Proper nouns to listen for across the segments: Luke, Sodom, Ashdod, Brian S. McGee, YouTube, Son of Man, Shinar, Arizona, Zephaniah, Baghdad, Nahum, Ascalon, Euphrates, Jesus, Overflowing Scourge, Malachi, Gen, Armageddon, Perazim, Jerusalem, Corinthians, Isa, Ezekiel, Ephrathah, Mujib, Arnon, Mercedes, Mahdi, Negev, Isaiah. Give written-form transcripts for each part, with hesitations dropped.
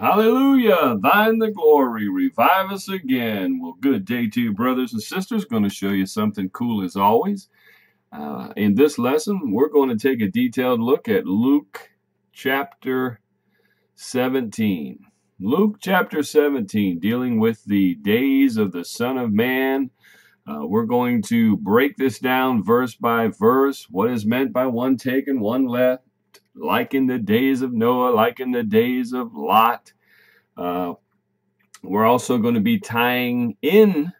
Hallelujah, thine the glory, revive us again. Well, good day to you, brothers and sisters. Going to show you something cool as always. In this lesson, we're going to take a detailed look at Luke chapter 17. Luke chapter 17, dealing with the days of the Son of Man. We're going to break this down verse by verse. What is meant by one taken, one left? Like in the days of Noah, like in the days of Lot. We're also going to be tying in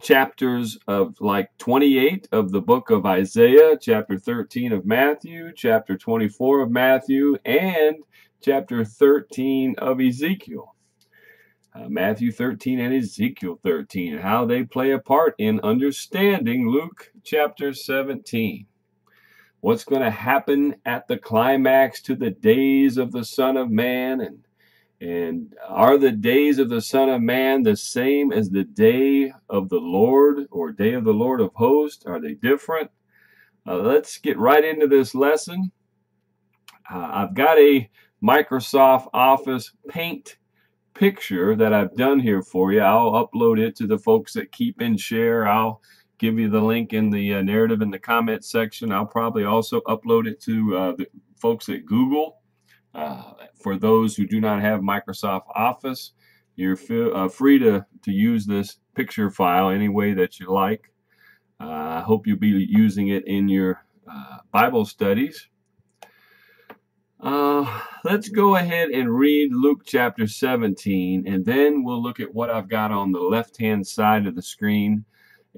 chapters of like 28 of the book of Isaiah, chapter 13 of Matthew, chapter 24 of Matthew, and chapter 13 of Ezekiel. Matthew 13 and Ezekiel 13, how they play a part in understanding Luke chapter 17. What's going to happen at the climax to the days of the Son of Man? And are the days of the Son of Man the same as the day of the Lord or day of the Lord of hosts? Are they different? Let's get right into this lesson. I've got a Microsoft Office PAINT picture that I've done here for you. I'll upload it to the folks at Keep and Share. I'll give you the link in the narrative in the comment section. I'll probably also upload it to the folks at Google. For those who do not have Microsoft Office, you're free to use this picture file any way that you like. I hope you'll be using it in your Bible studies. Let's go ahead and read Luke chapter 17, and then we'll look at what I've got on the left-hand side of the screen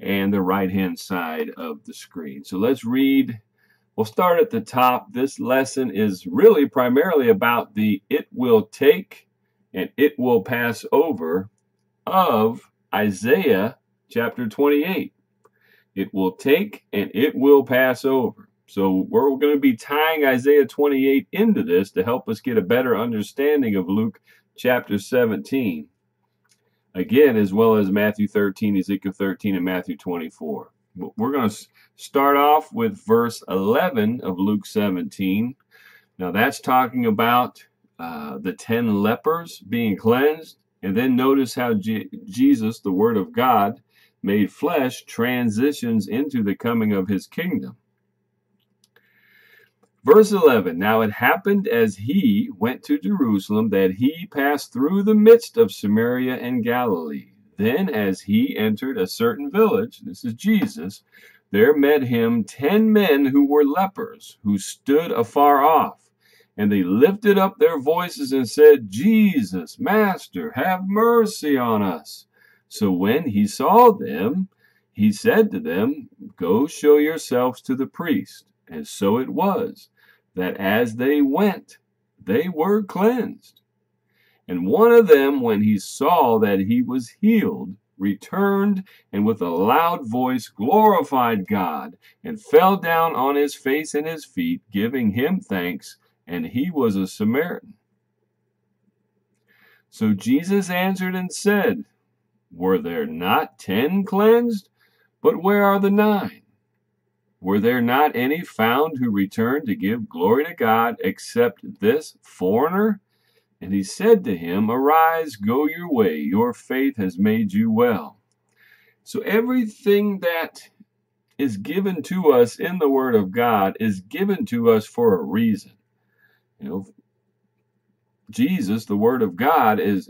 and the right-hand side of the screen. So let's read. We'll start at the top. This lesson is really primarily about the "it will take and it will pass over" of Isaiah chapter 28. It will take and it will pass over. So we're going to be tying Isaiah 28 into this to help us get a better understanding of Luke chapter 17. Again, as well as Matthew 13, Ezekiel 13, and Matthew 24. We're going to start off with verse 11 of Luke 17. Now that's talking about the 10 lepers being cleansed. And then notice how Jesus, the Word of God, made flesh, transitions into the coming of His kingdom. Verse 11, now it happened as he went to Jerusalem that he passed through the midst of Samaria and Galilee. Then as he entered a certain village, this is Jesus, there met him 10 men who were lepers, who stood afar off. And they lifted up their voices and said, "Jesus, Master, have mercy on us." So when he saw them, he said to them, "Go show yourselves to the priest." And so it was, that as they went, they were cleansed. And one of them, when he saw that he was healed, returned, and with a loud voice glorified God, and fell down on his face and his feet, giving him thanks, and he was a Samaritan. So Jesus answered and said, "Were there not 10 cleansed? But where are the 9? Were there not any found who returned to give glory to God except this foreigner?" And he said to him, "Arise, go your way, your faith has made you well." So everything that is given to us in the Word of God is given to us for a reason. You know, Jesus, the Word of God, is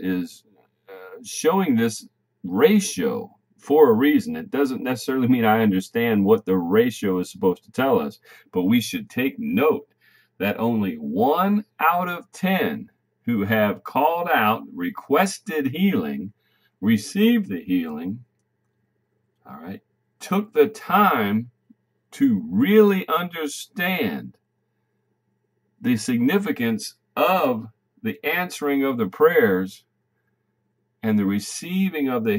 showing this ratio for a reason. It doesn't necessarily mean I understand what the ratio is supposed to tell us, but we should take note that only 1 out of 10 who have called out, requested healing, received the healing, all right, took the time to really understand the significance of the answering of the prayers and the receiving of the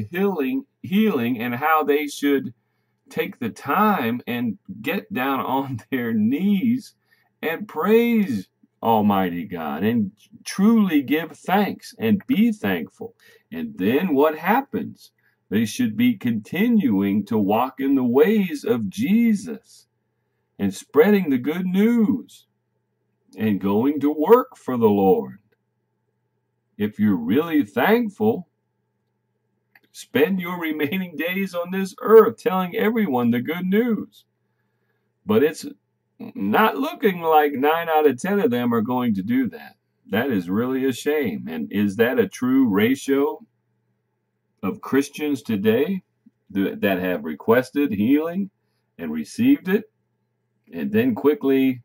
healing and how they should take the time and get down on their knees and praise Almighty God and truly give thanks and be thankful. And then what happens? They should be continuing to walk in the ways of Jesus and spreading the good news and going to work for the Lord. If you're really thankful, spend your remaining days on this earth telling everyone the good news. But it's not looking like 9 out of 10 of them are going to do that. That is really a shame. And is that a true ratio of Christians today that have requested healing and received it and then quickly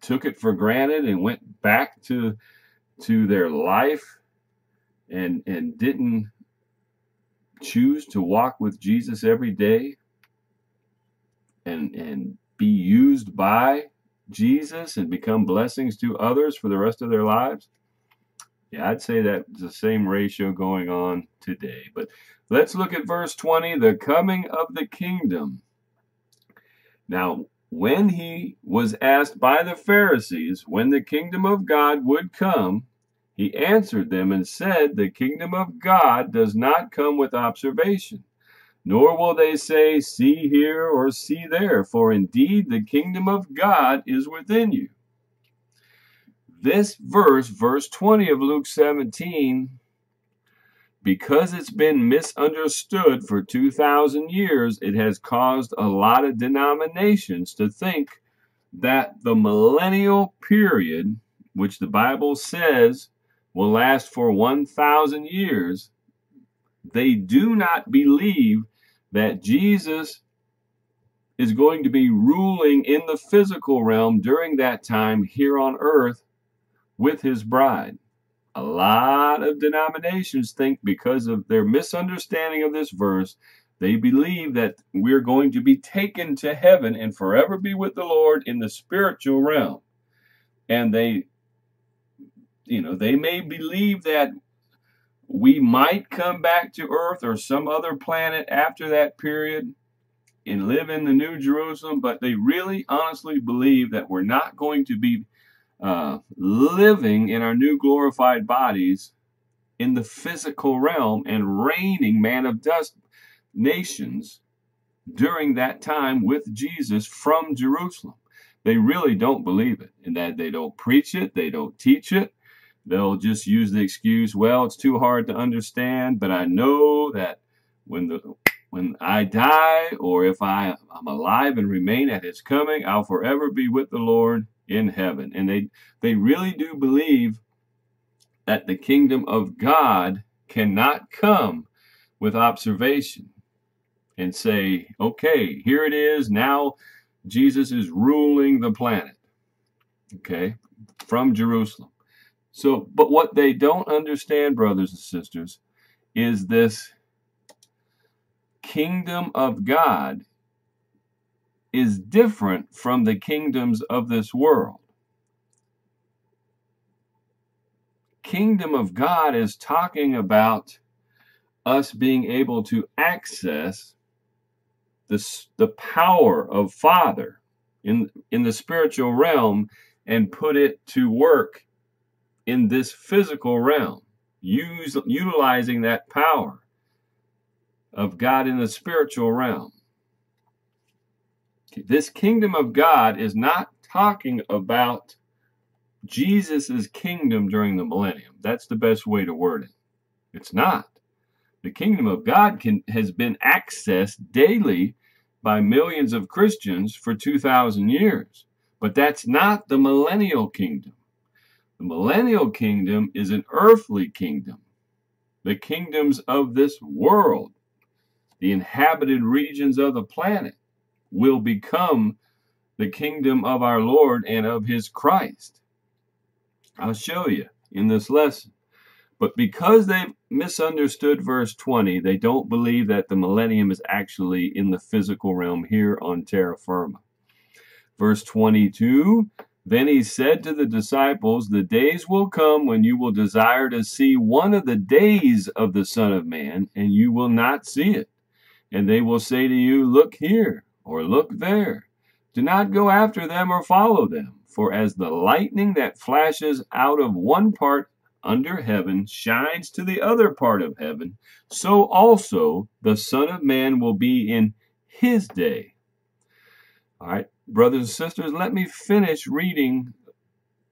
took it for granted and went back to their life and didn't choose to walk with Jesus every day and be used by Jesus and become blessings to others for the rest of their lives? Yeah, I'd say that's the same ratio going on today. But let's look at verse 20, the coming of the kingdom. Now, when he was asked by the Pharisees when the kingdom of God would come, he answered them and said, the kingdom of God does not come with observation, nor will they say, see here or see there, for indeed the kingdom of God is within you. This verse, verse 20 of Luke 17, because it's been misunderstood for 2,000 years, it has caused a lot of denominations to think that the millennial period, which the Bible says will last for 1,000 years, they do not believe that Jesus is going to be ruling in the physical realm during that time here on earth with his bride. A lot of denominations think, because of their misunderstanding of this verse, they believe that we're going to be taken to heaven and forever be with the Lord in the spiritual realm. And they may believe that we might come back to earth or some other planet after that period and live in the New Jerusalem, but they really honestly believe that we're not going to be living in our new glorified bodies in the physical realm and reigning man of dust nations during that time with Jesus from Jerusalem. They really don't believe it, and that they don't preach it, they don't teach it. They'll just use the excuse, well, it's too hard to understand, but I know that when I die, or if I'm alive and remain at his coming, I'll forever be with the Lord in heaven. And they really do believe that the kingdom of God cannot come with observation and say, okay, here it is, now Jesus is ruling the planet, okay, from Jerusalem. So, but what they don't understand, brothers and sisters, is this kingdom of God is different from the kingdoms of this world. Kingdom of God is talking about us being able to access the power of Father in the spiritual realm and put it to work in this physical realm, utilizing that power of God in the spiritual realm. This kingdom of God is not talking about Jesus's kingdom during the millennium. That's the best way to word it. It's not. The kingdom of God has been accessed daily by millions of Christians for 2,000 years. But that's not the millennial kingdom. The millennial kingdom is an earthly kingdom. The kingdoms of this world, the inhabited regions of the planet, will become the kingdom of our Lord and of his Christ. I'll show you in this lesson. But because they've misunderstood verse 20, they don't believe that the millennium is actually in the physical realm here on terra firma. Verse 22, then he said to the disciples, the days will come when you will desire to see one of the days of the Son of Man, and you will not see it. And they will say to you, look here, or look there. Do not go after them or follow them. For as the lightning that flashes out of one part under heaven shines to the other part of heaven, so also the Son of Man will be in his day. All right. Brothers and sisters, let me finish reading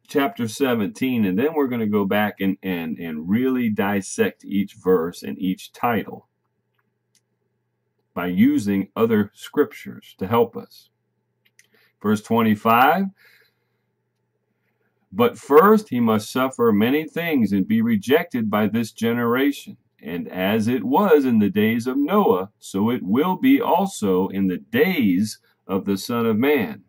chapter 17, and then we're going to go back and really dissect each verse and each title by using other scriptures to help us. Verse 25, but first he must suffer many things and be rejected by this generation. And as it was in the days of Noah, so it will be also in the days of the Son of Man.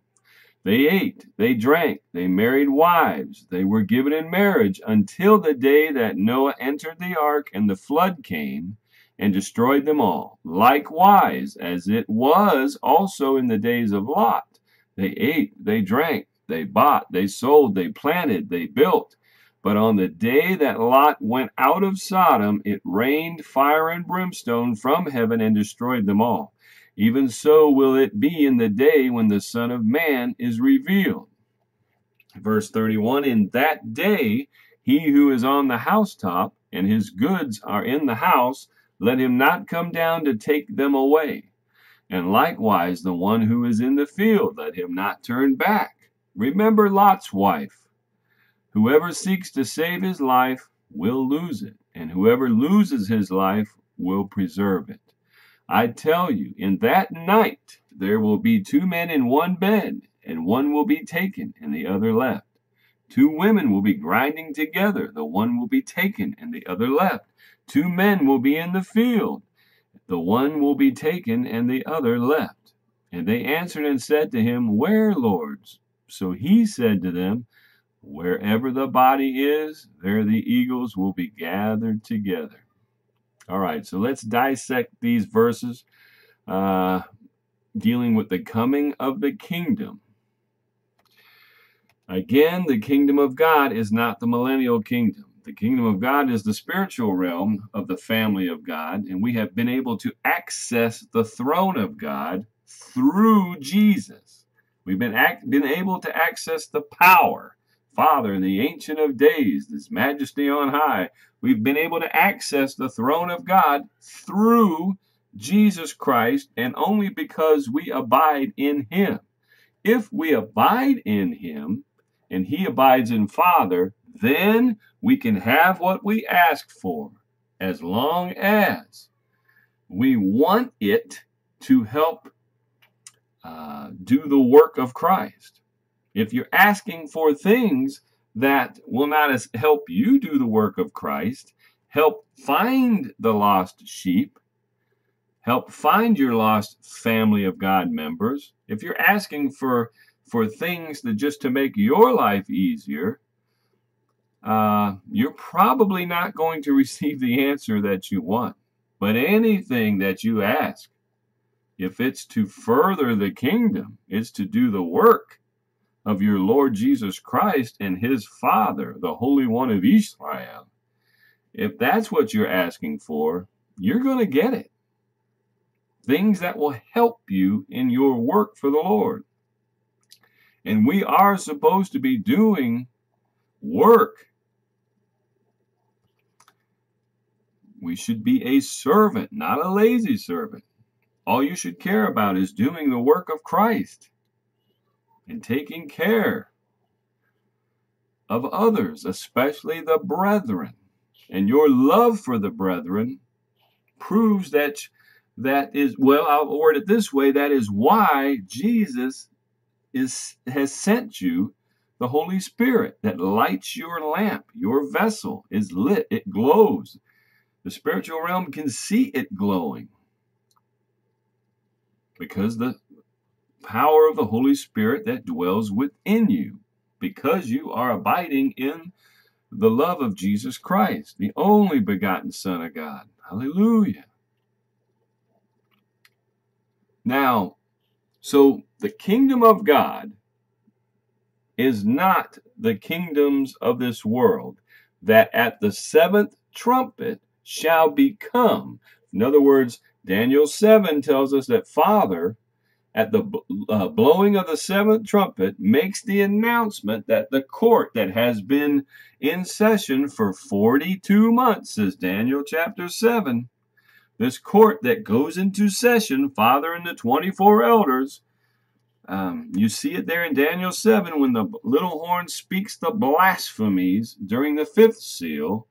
They ate, they drank, they married wives, they were given in marriage until the day that Noah entered the ark and the flood came and destroyed them all. Likewise, as it was also in the days of Lot, they ate, they drank, they bought, they sold, they planted, they built. But on the day that Lot went out of Sodom, it rained fire and brimstone from heaven and destroyed them all. Even so will it be in the day when the Son of Man is revealed. Verse 31, in that day, he who is on the housetop and his goods are in the house, let him not come down to take them away. And likewise, the one who is in the field, let him not turn back. Remember Lot's wife. Whoever seeks to save his life will lose it, and whoever loses his life will preserve it. I tell you, in that night there will be two men in one bed, and one will be taken and the other left. Two women will be grinding together, the one will be taken and the other left. Two men will be in the field, the one will be taken and the other left. And they answered and said to him, Where, Lord? So he said to them, Wherever the body is, there the eagles will be gathered together. All right, so let's dissect these verses dealing with the coming of the kingdom. Again, the kingdom of God is not the millennial kingdom. The kingdom of God is the spiritual realm of the family of God, and we have been able to access the throne of God through Jesus. We've been able to access the power, Father, the Ancient of Days, this majesty on high. We've been able to access the throne of God through Jesus Christ, and only because we abide in him. If we abide in him and he abides in Father, then we can have what we ask for as long as we want it to help do the work of Christ. If you're asking for things that will not help you do the work of Christ, help find the lost sheep, help find your lost family of God members, if you're asking for things that just to make your life easier, you're probably not going to receive the answer that you want. But anything that you ask, if it's to further the kingdom, it's to do the work of your Lord Jesus Christ and his Father, the Holy One of Israel, if that's what you're asking for, you're going to get it. Things that will help you in your work for the Lord. And we are supposed to be doing work. We should be a servant, not a lazy servant. All you should care about is doing the work of Christ and taking care of others, especially the brethren. And your love for the brethren proves that is, well, I'll word it this way, that is why Jesus has sent you the Holy Spirit that lights your lamp. Your vessel is lit, it glows. The spiritual realm can see it glowing because the power of the Holy Spirit that dwells within you, because you are abiding in the love of Jesus Christ, the only begotten Son of God. Hallelujah. Now, so the kingdom of God is not the kingdoms of this world that at the seventh trumpet shall become. In other words, Daniel 7 tells us that Father, at the blowing of the seventh trumpet, makes the announcement that the court that has been in session for 42 months, says Daniel chapter 7, this court that goes into session, Father and the 24 elders, You see it there in Daniel 7 when the little horn speaks the blasphemies during the 5th seal.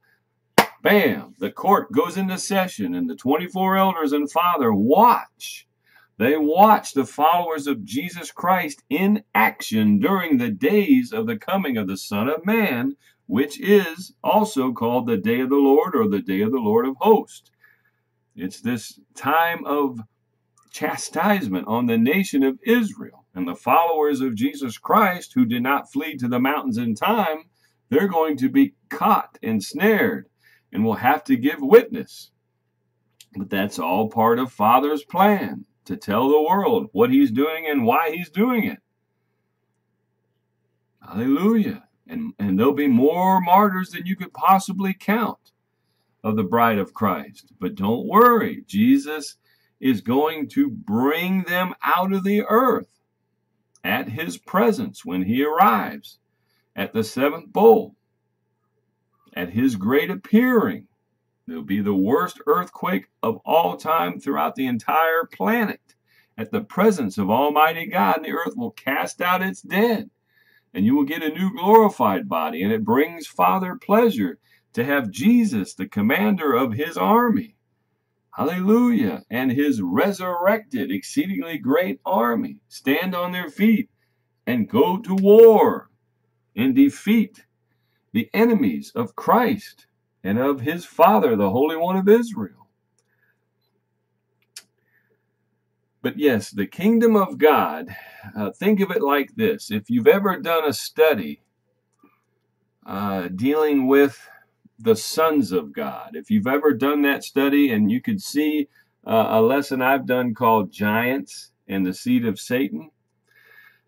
Bam! The court goes into session and the 24 elders and father watch. They watch the followers of Jesus Christ in action during the days of the coming of the Son of Man, which is also called the Day of the Lord or the Day of the Lord of Hosts. It's this time of chastisement on the nation of Israel. And the followers of Jesus Christ who did not flee to the mountains in time, they're going to be caught and snared and will have to give witness. But that's all part of Father's plan, to tell the world what he's doing and why he's doing it. Hallelujah. And there'll be more martyrs than you could possibly count of the bride of Christ. But don't worry, Jesus is going to bring them out of the earth at his presence when he arrives at the 7th bowl. At his great appearing, there'll be the worst earthquake of all time throughout the entire planet. At the presence of Almighty God, the earth will cast out its dead, and you will get a new glorified body, and it brings Father pleasure to have Jesus, the commander of his army. Hallelujah! And his resurrected, exceedingly great army stand on their feet and go to war and defeat the enemies of Christ and of his Father, the Holy One of Israel. But yes, the kingdom of God, think of it like this. If you've ever done a study dealing with the sons of God, if you've ever done that study, and you could see a lesson I've done called Giants and the Seed of Satan,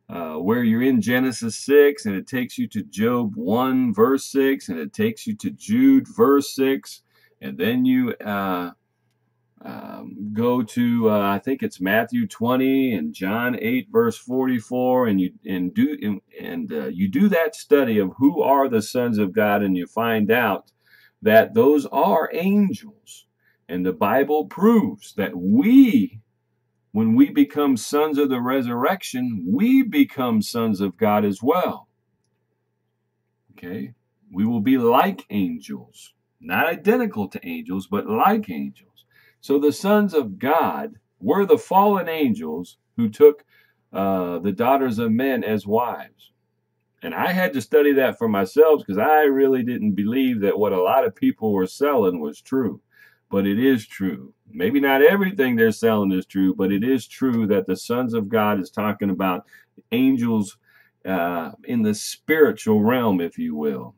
where you're in Genesis 6 and it takes you to Job 1 verse 6 and it takes you to Jude verse 6, and then you go to I think it's Matthew 20 and John 8 verse 44, and you do that study of who are the sons of God, and you find out that those are angels. And the Bible proves that when we become sons of the resurrection, we become sons of God as well. Okay? We will be like angels. Not identical to angels, but like angels. So the sons of God were the fallen angels who took the daughters of men as wives. And I had to study that for myself because I really didn't believe that what a lot of people were selling was true. But it is true. Maybe not everything they're selling is true, but it is true that the sons of God is talking about angels in the spiritual realm, if you will,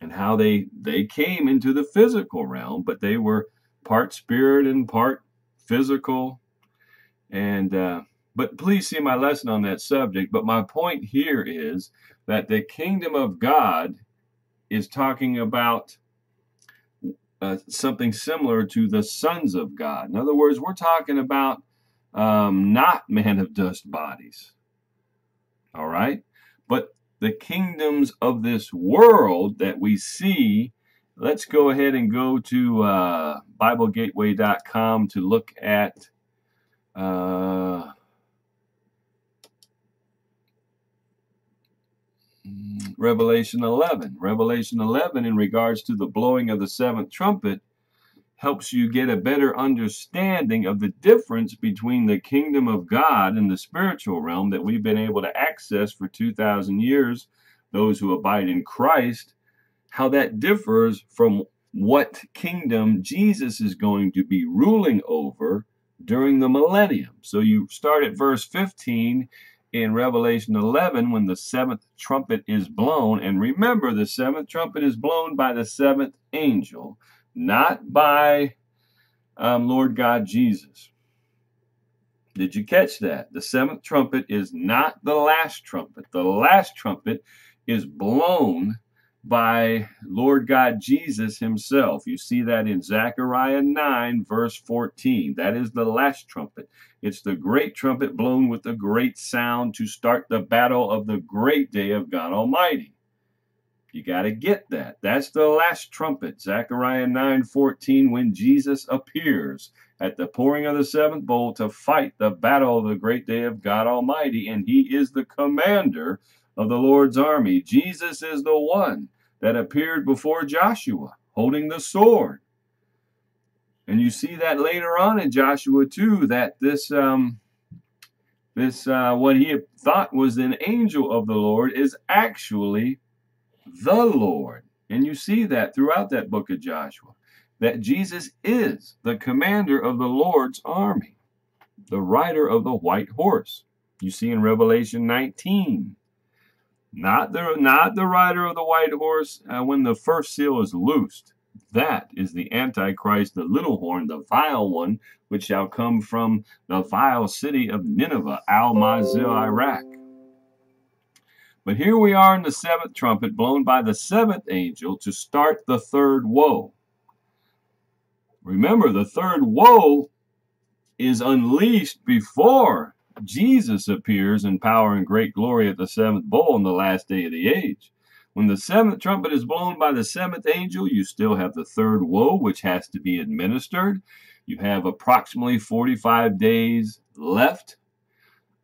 and how they came into the physical realm, but they were part spirit and part physical. And but please see my lesson on that subject. But my point here is that the kingdom of God is talking about something similar to the sons of God. In other words, we're talking about not man of dust bodies. All right? But the kingdoms of this world that we see, let's go ahead and go to BibleGateway.com to look at Revelation 11. Revelation 11 in regards to the blowing of the 7th trumpet helps you get a better understanding of the difference between the kingdom of God and the spiritual realm that we've been able to access for 2,000 years, those who abide in Christ, how that differs from what kingdom Jesus is going to be ruling over during the millennium. So you start at verse 15 in Revelation 11 when the 7th trumpet is blown. And remember, the 7th trumpet is blown by the 7th angel, not by Lord God Jesus. Did you catch that? The 7th trumpet is not the last trumpet. The last trumpet is blown by Lord God Jesus himself. You see that in Zechariah 9 verse 14. That is the last trumpet. It's the great trumpet blown with a great sound to start the battle of the great day of God Almighty. You got to get that. That's the last trumpet. Zechariah 9:14, when Jesus appears at the pouring of the seventh bowl to fight the battle of the great day of God Almighty, and he is the commander of the Lord's army. Jesus is the one that appeared before Joshua, holding the sword. And you see that later on in Joshua 2, that this, what he had thought was an angel of the Lord is actually the Lord. And you see that throughout that book of Joshua, that Jesus is the commander of the Lord's army, the rider of the white horse. You see in Revelation 19, not the rider of the white horse when the first seal is loosed. That is the Antichrist, the little horn, the vile one, which shall come from the vile city of Nineveh, Al-Mazil, Iraq. But here we are in the seventh trumpet, blown by the seventh angel to start the third woe. Remember, the third woe is unleashed before Jesus appears in power and great glory at the seventh bowl on the last day of the age. When the seventh trumpet is blown by the seventh angel, you still have the third woe, which has to be administered. You have approximately 45 days left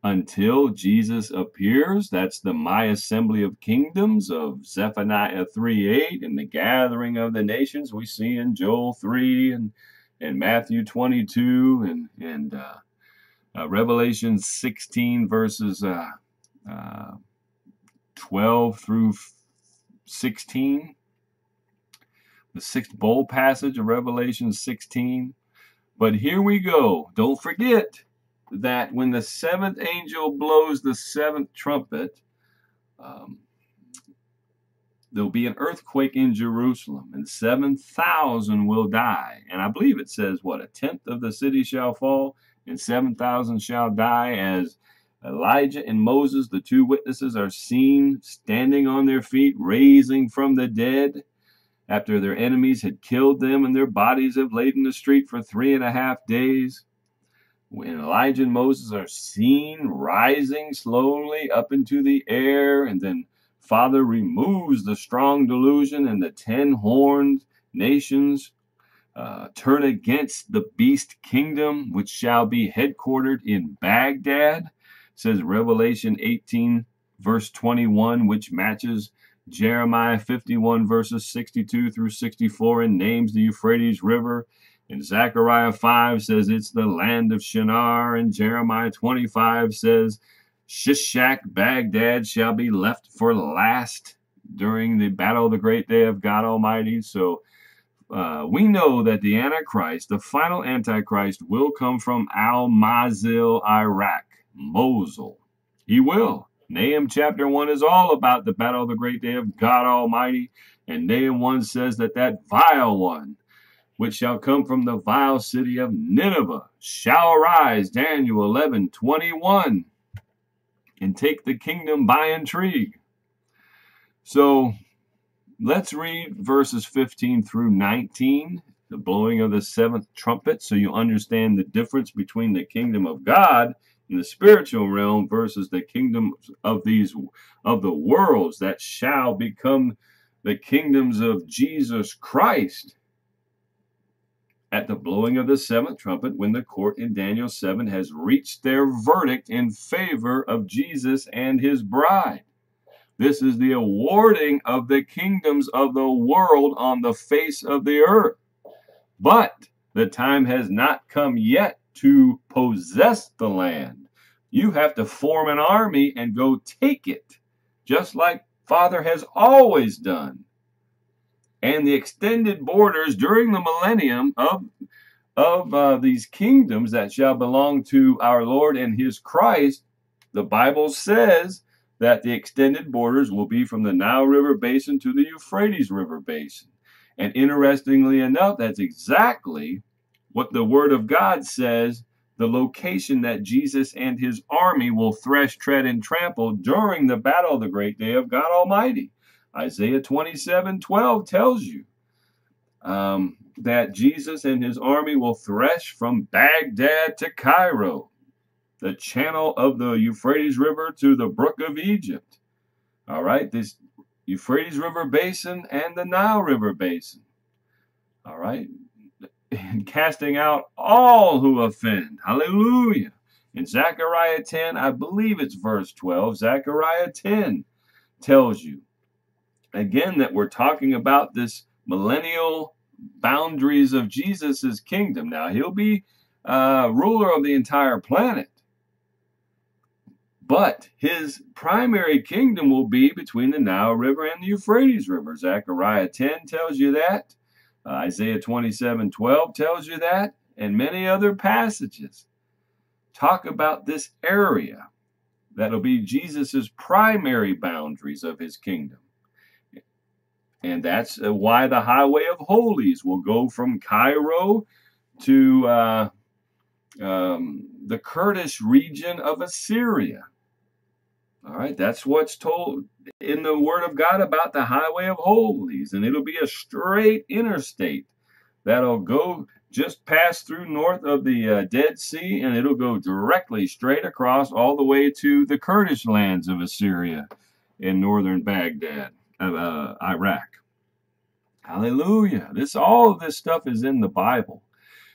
until Jesus appears. That's the My Assembly of Kingdoms of Zephaniah 3:8 and the gathering of the nations we see in Joel 3 and Matthew 22 and Revelation 16 verses 12 through 16. The sixth bowl passage of Revelation 16. But here we go. Don't forget that when the seventh angel blows the seventh trumpet, there'll be an earthquake in Jerusalem, and 7,000 will die. And I believe it says, what, a tenth of the city shall fall, and 7,000 shall die, as Elijah and Moses, the two witnesses, are seen standing on their feet, raising from the dead after their enemies had killed them, and their bodies have laid in the street for 3.5 days. When Elijah and Moses are seen rising slowly up into the air, and then Father removes the strong delusion, and the 10 horned nations turn against the beast kingdom, which shall be headquartered in Baghdad. It says Revelation 18 verse 21, which matches Jeremiah 51 verses 62 through 64 and names the Euphrates River. And Zechariah 5 says it's the land of Shinar, and Jeremiah 25 says Shishak, Baghdad shall be left for last during the battle of the great day of God Almighty. So we know that the Antichrist, the final Antichrist, will come from Al-Mazil, Iraq, Mosul. He will. Nahum chapter 1 is all about the battle of the great day of God Almighty, and Nahum 1 says that that vile one, which shall come from the vile city of Nineveh, shall arise, Daniel 11:21, and take the kingdom by intrigue. So let's read verses 15 through 19, the blowing of the seventh trumpet, so you understand the difference between the kingdom of God in the spiritual realm versus the kingdoms of the worlds that shall become the kingdoms of Jesus Christ at the blowing of the seventh trumpet, when the court in Daniel 7 has reached their verdict in favor of Jesus and his bride. This is the awarding of the kingdoms of the world on the face of the earth. But the time has not come yet to possess the land. You have to form an army and go take it, just like Father has always done. And the extended borders during the millennium of these kingdoms that shall belong to our Lord and his Christ, the Bible says that the extended borders will be from the Nile River Basin to the Euphrates River Basin. And interestingly enough, that's exactly what the Word of God says, the location that Jesus and his army will thresh, tread, and trample during the battle of the great day of God Almighty. Isaiah 27:12 tells you that Jesus and his army will thresh from Baghdad to Cairo, the channel of the Euphrates River to the Brook of Egypt. All right, this Euphrates River Basin and the Nile River Basin. All right, and casting out all who offend. Hallelujah. In Zechariah 10, I believe it's verse 12, Zechariah 10 tells you, again, that we're talking about this millennial boundaries of Jesus's kingdom. Now, he'll be ruler of the entire planet, but his primary kingdom will be between the Nile River and the Euphrates River. Zechariah 10 tells you that. Isaiah 27:12 tells you that, and many other passages talk about this area that'll be Jesus's primary boundaries of his kingdom. And that's why the Highway of Holies will go from Cairo to the Kurdish region of Assyria. All right, that's what's told in the Word of God about the Highway of Holies. And it'll be a straight interstate that'll go just past through north of the Dead Sea, and it'll go directly straight across all the way to the Kurdish lands of Assyria and northern Baghdad, Iraq. Hallelujah. All of this stuff is in the Bible.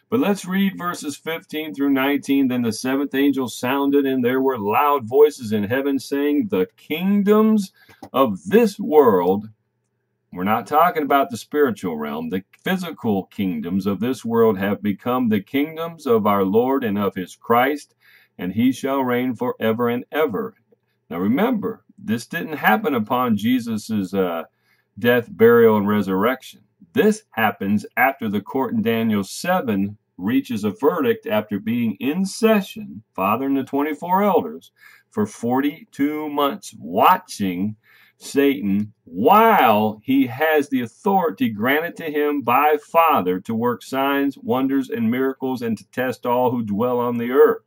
But let's read verses 15 through 19. Then the seventh angel sounded, and there were loud voices in heaven saying, the kingdoms of this world — we're not talking about the spiritual realm, the physical kingdoms of this world — have become the kingdoms of our Lord and of his Christ, and he shall reign forever and ever. Now remember, this didn't happen upon Jesus's death, burial, and resurrection. This happens after the court in Daniel 7 reaches a verdict after being in session, Father and the 24 elders, for 42 months watching Satan while he has the authority granted to him by Father to work signs, wonders, and miracles, and to test all who dwell on the earth.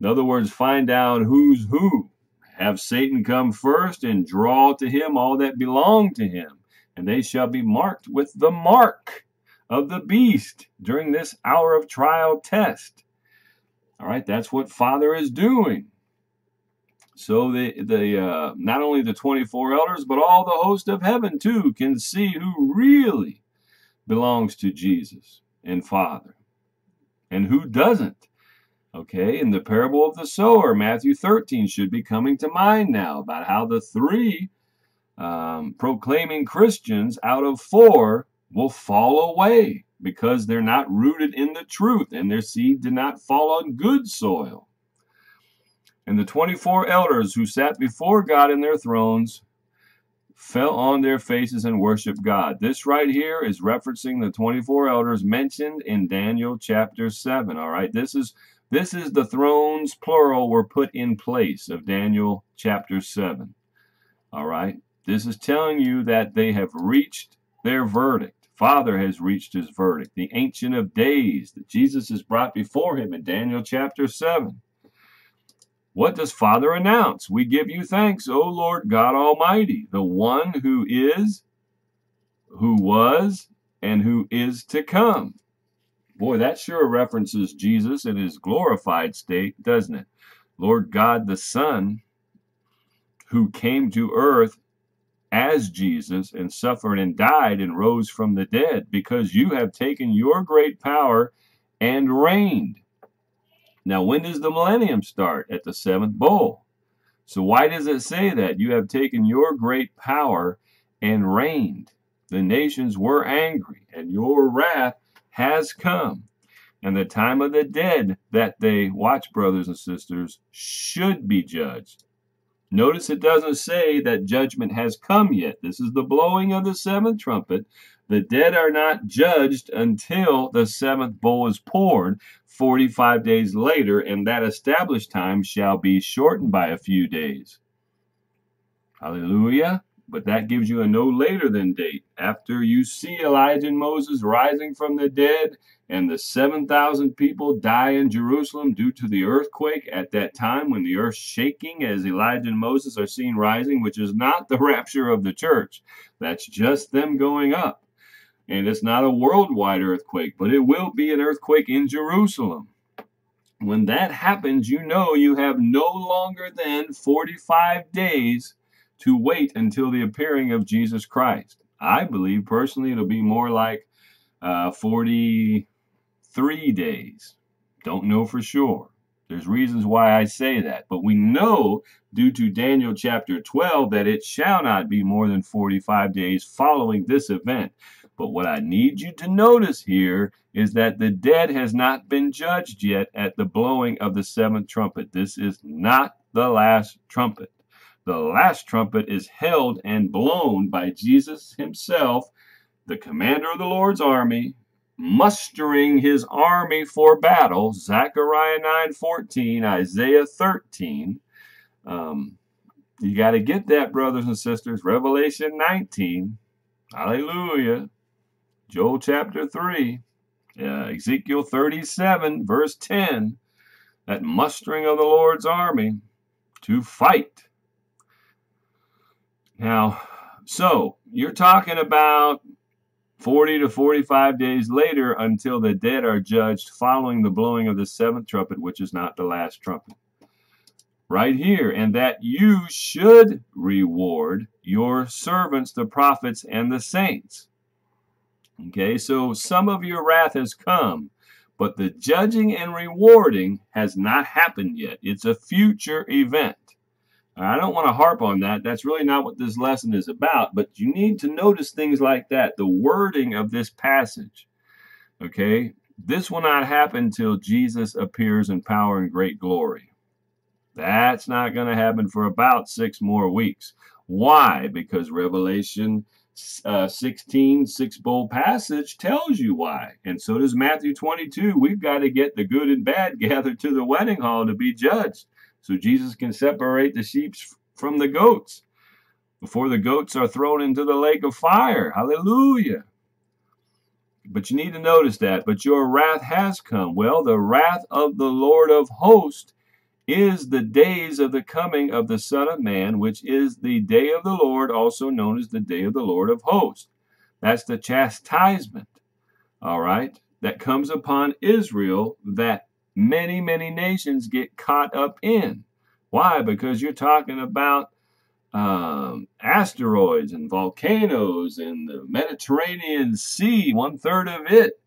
In other words, find out who's who. Have Satan come first and draw to him all that belong to him, and they shall be marked with the mark of the beast during this hour of trial test. All right, that's what Father is doing. So not only the 24 elders, but all the host of heaven too can see who really belongs to Jesus and Father and who doesn't. Okay, and the parable of the sower, Matthew 13, should be coming to mind now, about how the three proclaiming Christians out of four will fall away because they're not rooted in the truth and their seed did not fall on good soil. And the 24 elders who sat before God in their thrones fell on their faces and worshiped God. This right here is referencing the 24 elders mentioned in Daniel chapter 7. All right, this is the thrones, plural, were put in place of Daniel chapter 7. All right. This is telling you that they have reached their verdict. Father has reached his verdict. The Ancient of Days that Jesus has brought before him in Daniel chapter 7. What does Father announce? We give you thanks, O Lord God Almighty, the one who is, who was, and who is to come. Boy, that sure references Jesus in his glorified state, doesn't it? Lord God the Son, who came to earth as Jesus and suffered and died and rose from the dead, because you have taken your great power and reigned. Now, when does the millennium start? At the seventh bowl. So why does it say that? You have taken your great power and reigned. The nations were angry, and your wrath has come. And the time of the dead that they, watch brothers and sisters, should be judged. Notice it doesn't say that judgment has come yet. This is the blowing of the seventh trumpet. The dead are not judged until the seventh bowl is poured 45 days later, and that established time shall be shortened by a few days. Hallelujah. But that gives you a no later than date. After you see Elijah and Moses rising from the dead and the 7,000 people die in Jerusalem due to the earthquake at that time, when the earth shaking as Elijah and Moses are seen rising, which is not the rapture of the church. That's just them going up. And it's not a worldwide earthquake, but it will be an earthquake in Jerusalem. When that happens, you know you have no longer than 45 days to wait until the appearing of Jesus Christ. I believe personally it'll be more like 43 days. Don't know for sure. There's reasons why I say that. But we know due to Daniel chapter 12 that it shall not be more than 45 days following this event. But what I need you to notice here is that the dead has not been judged yet at the blowing of the seventh trumpet. This is not the last trumpet. The last trumpet is held and blown by Jesus himself, the commander of the Lord's army, mustering his army for battle, Zechariah 9:14, Isaiah 13. You got to get that, brothers and sisters. Revelation 19, hallelujah. Joel chapter 3, Ezekiel 37, verse 10. That mustering of the Lord's army to fight. Now, so you're talking about 40 to 45 days later until the dead are judged following the blowing of the seventh trumpet, which is not the last trumpet. Right here, and that you should reward your servants, the prophets, and the saints. Okay, so some of your wrath has come, but the judging and rewarding has not happened yet. It's a future event. I don't want to harp on that. That's really not what this lesson is about. But you need to notice things like that. The wording of this passage. Okay. This will not happen till Jesus appears in power and great glory. That's not going to happen for about 6 more weeks. Why? Because Revelation 16, 6-bowl passage tells you why. And so does Matthew 22. We've got to get the good and bad gathered to the wedding hall to be judged. So Jesus can separate the sheep from the goats before the goats are thrown into the lake of fire. Hallelujah. But you need to notice that. But your wrath has come. Well, the wrath of the Lord of hosts is the days of the coming of the Son of Man, which is the day of the Lord, also known as the day of the Lord of hosts. That's the chastisement, all right, that comes upon Israel that many, many nations get caught up in. Why? Because you're talking about asteroids and volcanoes and the Mediterranean Sea, 1/3 of it,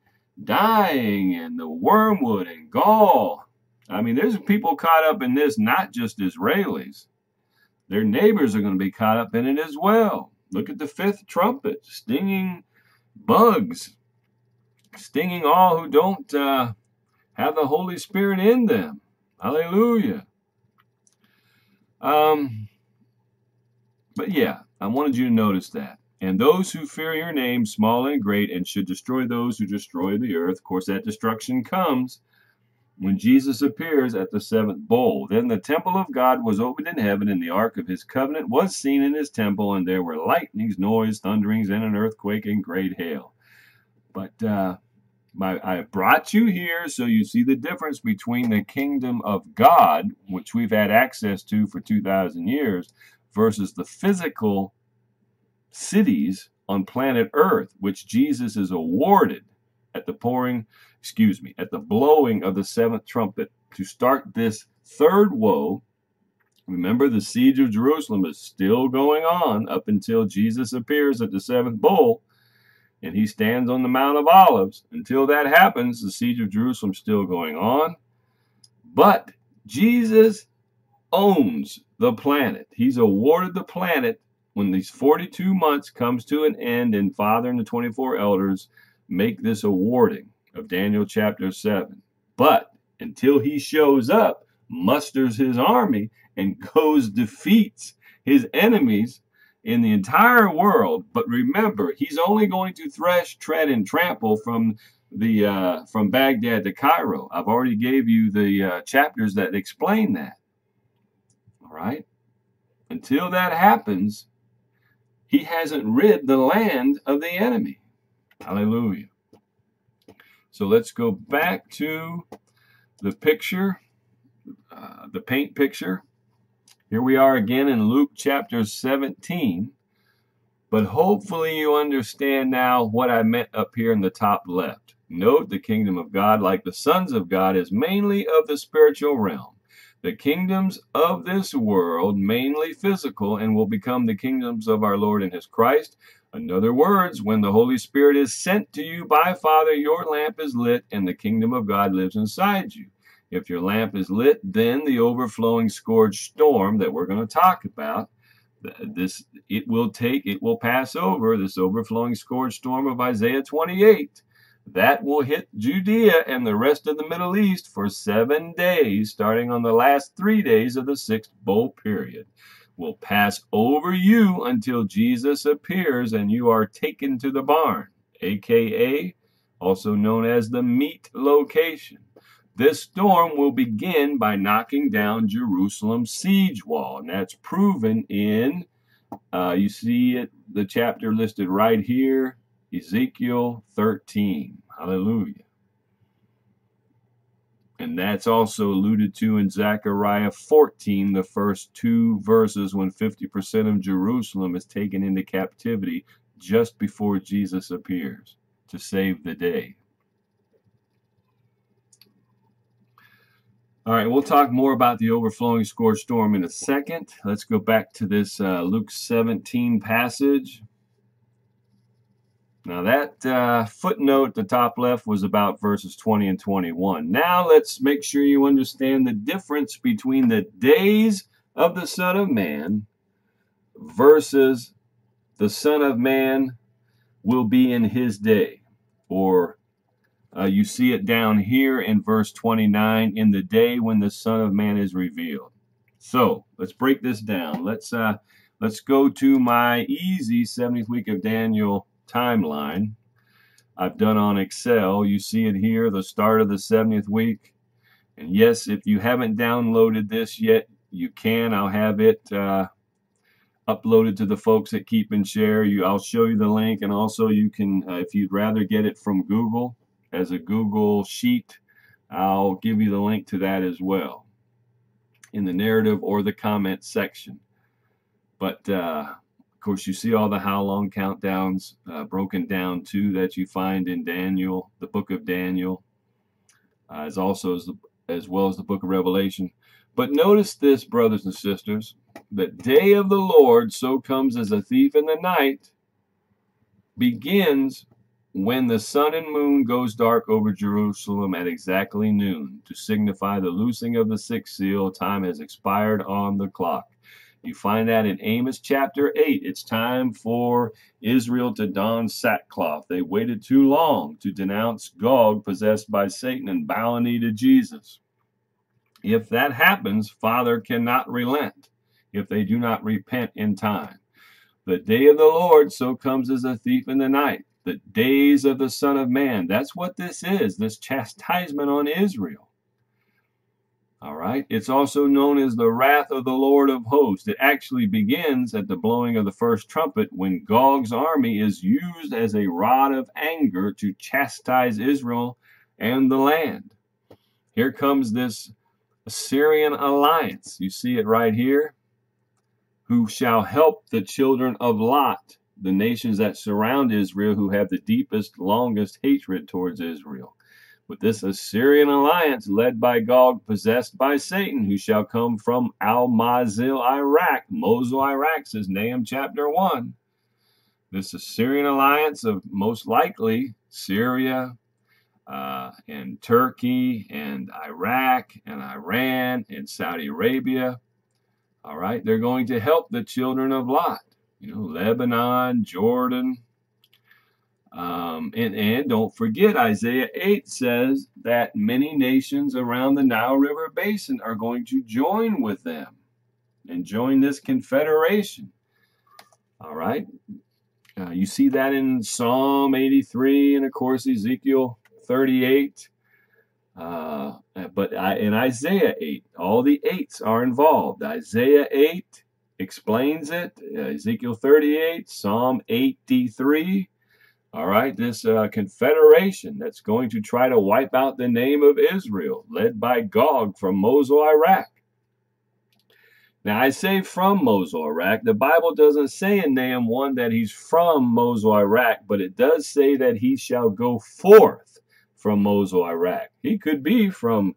dying, and the wormwood and gall. I mean, there's people caught up in this, not just Israelis. Their neighbors are going to be caught up in it as well. Look at the 5th trumpet, stinging bugs, stinging all who don't have the Holy Spirit in them. Hallelujah. But yeah, I wanted you to notice that. And those who fear your name, small and great, and should destroy those who destroy the earth. Of course, that destruction comes when Jesus appears at the 7th bowl. Then the temple of God was opened in heaven, and the ark of his covenant was seen in his temple, and there were lightnings, noise, thunderings, and an earthquake, and great hail. But, I brought you here so you see the difference between the kingdom of God, which we've had access to for 2,000 years, versus the physical cities on planet Earth, which Jesus is awarded at the blowing of the 7th trumpet to start this 3rd woe. Remember, the siege of Jerusalem is still going on up until Jesus appears at the 7th bowl. And he stands on the Mount of Olives. Until that happens, the siege of Jerusalem is still going on. But Jesus owns the planet. He's awarded the planet when these 42 months comes to an end, and Father and the 24 elders make this awarding of Daniel chapter 7. But until he shows up, musters his army, and defeats his enemies in the entire world. But remember, he's only going to thresh, tread, and trample from the from Baghdad to Cairo. I've already gave you the chapters that explain that. All right. Until that happens, he hasn't rid the land of the enemy. Hallelujah. So let's go back to the picture, the paint picture. Here we are again in Luke chapter 17, but hopefully you understand now what I meant up here in the top left. Note the kingdom of God, like the sons of God, is mainly of the spiritual realm. The kingdoms of this world, mainly physical, and will become the kingdoms of our Lord and his Christ. In other words, when the Holy Spirit is sent to you by Father, your lamp is lit and the kingdom of God lives inside you. If your lamp is lit, then the overflowing scourge storm that we're going to talk about, it will pass over, this overflowing scourge storm of Isaiah 28. That will hit Judea and the rest of the Middle East for 7 days, starting on the last 3 days of the 6th bowl period. Will pass over you until Jesus appears and you are taken to the barn, aka also known as the meat location. This storm will begin by knocking down Jerusalem's siege wall, and that's proven in, you see it, the chapter listed right here, Ezekiel 13. Hallelujah. And that's also alluded to in Zechariah 14, the first 2 verses, when 50% of Jerusalem is taken into captivity just before Jesus appears to save the day. All right, we'll talk more about the overflowing scourge storm in a second. Let's go back to this Luke 17 passage. Now that footnote at the top left was about verses 20 and 21. Now let's make sure you understand the difference between the days of the Son of Man versus the Son of Man will be in his day. Or you see it down here in verse 29, in the day when the Son of Man is revealed. So let's break this down. Let's go to my easy 70th week of Daniel timeline I've done on Excel. You see it here, the start of the 70th week. And yes, if you haven't downloaded this yet, you can. I'll have it uploaded to the folks at Keep and Share. I'll show you the link, and also you can, if you'd rather get it from Google as a Google Sheet, I'll give you the link to that as well in the narrative or the comment section. But of course, you see all the how long countdowns broken down too, that you find in Daniel, the book of Daniel, as well as the book of Revelation. But notice this, brothers and sisters, the day of the Lord so comes as a thief in the night begins when the sun and moon goes dark over Jerusalem at exactly noon, to signify the loosing of the 6th seal. Time has expired on the clock. You find that in Amos chapter 8. It's time for Israel to don sackcloth. They waited too long to denounce Gog, possessed by Satan, and bow a knee to Jesus. If that happens, Father cannot relent if they do not repent in time. The day of the Lord so comes as a thief in the night. The days of the Son of Man. That's what this is, this chastisement on Israel. All right. It's also known as the wrath of the Lord of hosts. It actually begins at the blowing of the first trumpet, when Gog's army is used as a rod of anger to chastise Israel and the land. Here comes this Assyrian alliance. You see it right here. Who shall help the children of Lot, the nations that surround Israel, who have the deepest, longest hatred towards Israel. With this Assyrian alliance led by Gog, possessed by Satan, who shall come from Al-Mazil, Iraq. Mosul, Iraq, says Nahum chapter 1. This Assyrian alliance of most likely Syria and Turkey and Iraq and Iran and Saudi Arabia. All right, they're going to help the children of Lot. You know, Lebanon, Jordan. And don't forget, Isaiah 8 says that many nations around the Nile River Basin are going to join with them and join this confederation. All right. You see that in Psalm 83 and, of course, Ezekiel 38. But in Isaiah 8, all the 8s are involved. Isaiah 8 explains it. Ezekiel 38, Psalm 83. All right, this confederation that's going to try to wipe out the name of Israel, led by Gog from Mosul, Iraq. Now, I say from Mosul, Iraq. The Bible doesn't say in Nahum 1 that he's from Mosul, Iraq, but it does say that he shall go forth from Mosul, Iraq. He could be from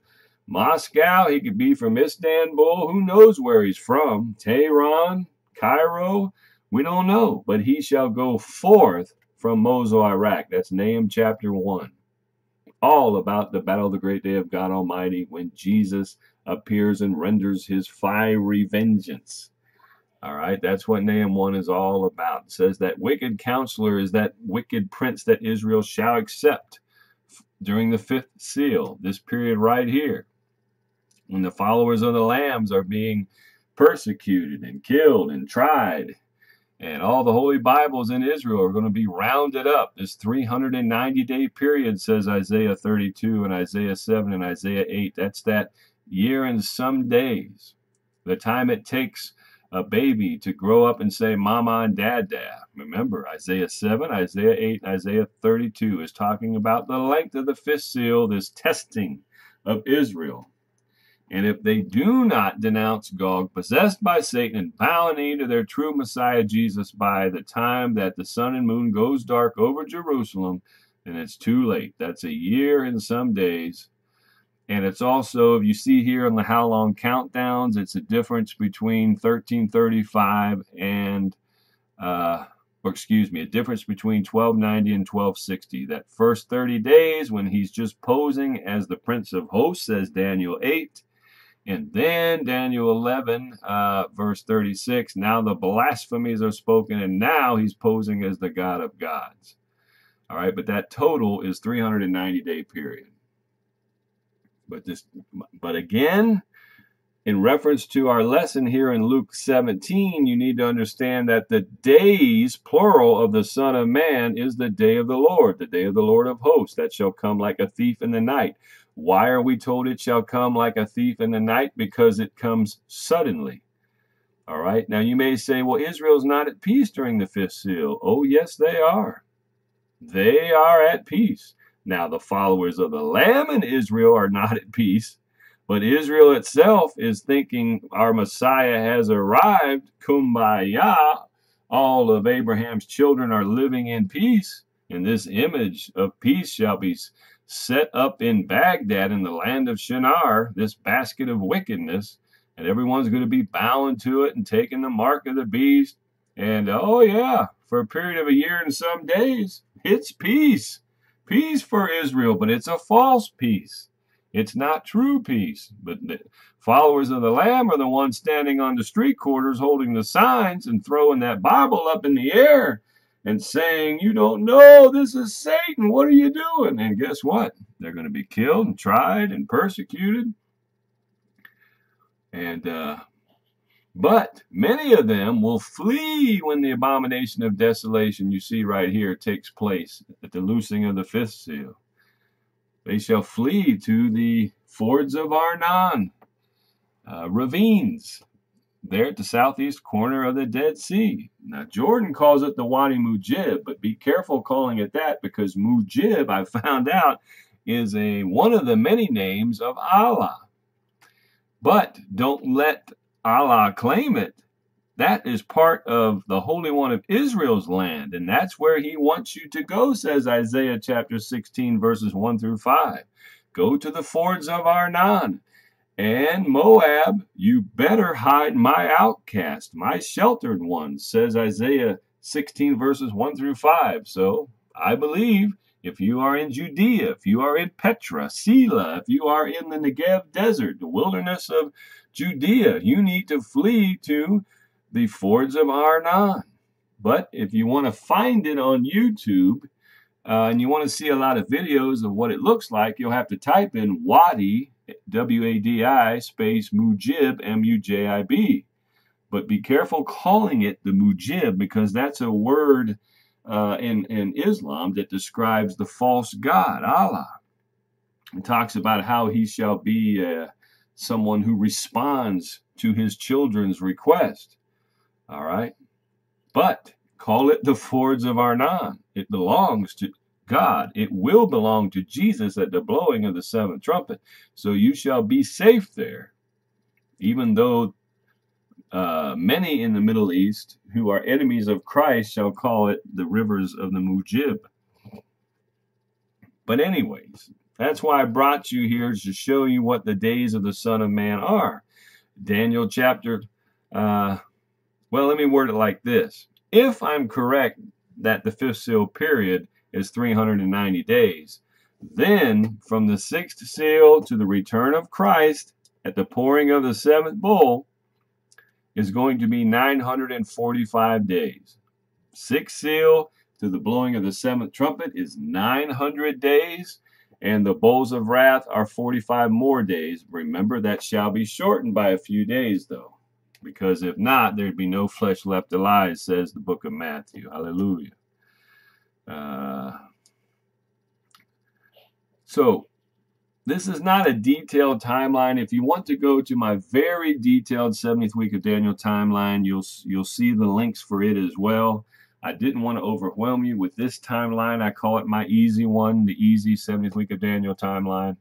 Moscow, he could be from Istanbul, who knows where he's from, Tehran, Cairo, we don't know, but he shall go forth from Mosul, Iraq. That's Nahum chapter 1. All about the battle of the great day of God Almighty when Jesus appears and renders his fiery vengeance. All right, that's what Nahum 1 is all about. It says that wicked counselor is that wicked prince that Israel shall accept during the fifth seal, this period right here, when the followers of the lambs are being persecuted and killed and tried, and all the holy Bibles in Israel are going to be rounded up. This 390-day period, says Isaiah 32 and Isaiah 7 and Isaiah 8. That's that year and some days, the time it takes a baby to grow up and say mama and dada. Remember, Isaiah 7, Isaiah 8, and Isaiah 32 is talking about the length of the fifth seal, this testing of Israel. And if they do not denounce Gog, possessed by Satan, and bow a knee to their true Messiah Jesus by the time that the sun and moon goes dark over Jerusalem, then it's too late. That's a year and some days. And it's also, if you see here on the How Long Countdowns, it's a difference between 1335 and, a difference between 1290 and 1260. That first 30 days when he's just posing as the Prince of Hosts, says Daniel 8. And then Daniel 11, verse 36, now the blasphemies are spoken, and now he's posing as the God of gods. All right, but that total is 390-day period. But again, in reference to our lesson here in Luke 17, you need to understand that the days, plural, of the Son of Man is the day of the Lord of hosts, that shall come like a thief in the night. Why are we told it shall come like a thief in the night? Because it comes suddenly. All right, now you may say, well, Israel's not at peace during the fifth seal. Oh, yes, they are. They are at peace. Now, the followers of the Lamb in Israel are not at peace, but Israel itself is thinking our Messiah has arrived, kumbaya, all of Abraham's children are living in peace, and this image of peace shall be set up in Baghdad in the land of Shinar, this basket of wickedness, and everyone's going to be bowing to it and taking the mark of the beast, and oh yeah, for a period of a year and some days, it's peace. Peace for Israel, but it's a false peace. It's not true peace. But the followers of the Lamb are the ones standing on the street corners holding the signs and throwing that Bible up in the air and saying, you don't know, this is Satan, what are you doing? And guess what? They're going to be killed and tried and persecuted. And, but many of them will flee when the abomination of desolation you see right here takes place at the loosing of the fifth seal. They shall flee to the fords of Arnon, ravines, there at the southeast corner of the Dead Sea. Now, Jordan calls it the Wadi Mujib, but be careful calling it that because Mujib, I found out, is one of the many names of Allah. But don't let Allah claim it. That is part of the Holy One of Israel's land, and that's where he wants you to go, says Isaiah chapter 16, verses 1 through 5. Go to the fords of Arnon and Moab, you better hide my outcast, my sheltered one, says Isaiah 16, verses 1 through 5. So I believe if you are in Judea, if you are in Petra, Selah, if you are in the Negev desert, the wilderness of Judea, you need to flee to the fords of Arnon. But if you want to find it on YouTube and you want to see a lot of videos of what it looks like, you'll have to type in Wadi, W-A-D-I, space Mujib, M-U-J-I-B. But be careful calling it the Mujib because that's a word in Islam that describes the false god, Allah. It talks about how he shall be someone who responds to his children's request. All right, but call it the fords of Arnon. It belongs to God. It will belong to Jesus at the blowing of the seventh trumpet. So you shall be safe there, even though many in the Middle East who are enemies of Christ shall call it the rivers of the Mujib. But anyways, That's why I brought you here, to show you what the days of the Son of Man are. Daniel chapter, well, let me word it like this. If I'm correct that the fifth seal period is 390 days, then from the sixth seal to the return of Christ at the pouring of the seventh bowl is going to be 945 days. Sixth seal to the blowing of the seventh trumpet is 900 days. And the bowls of wrath are 45 more days. Remember, that shall be shortened by a few days, though, because if not, there'd be no flesh left alive, says the book of Matthew. Hallelujah. So, this is not a detailed timeline. If you want to go to my very detailed 70th week of Daniel timeline, you'll see the links for it as well. I didn't want to overwhelm you with this timeline. I call it my easy one, the easy 70th week of Daniel timeline.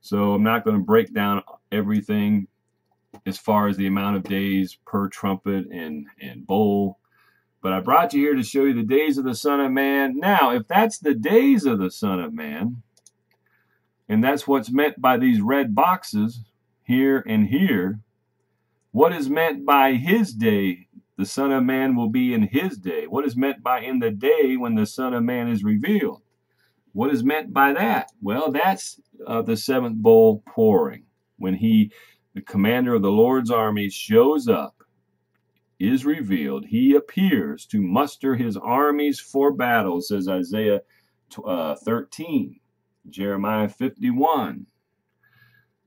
So I'm not going to break down everything as far as the amount of days per trumpet and bowl. But I brought you here to show you the days of the Son of Man. Now, if that's the days of the Son of Man, and that's what's meant by these red boxes here and here, what is meant by his day? The Son of Man will be in his day. What is meant by in the day when the Son of Man is revealed? What is meant by that? Well, that's the seventh bowl pouring. When he, the commander of the Lord's army, shows up, is revealed, he appears to muster his armies for battle, says Isaiah 13, Jeremiah 51.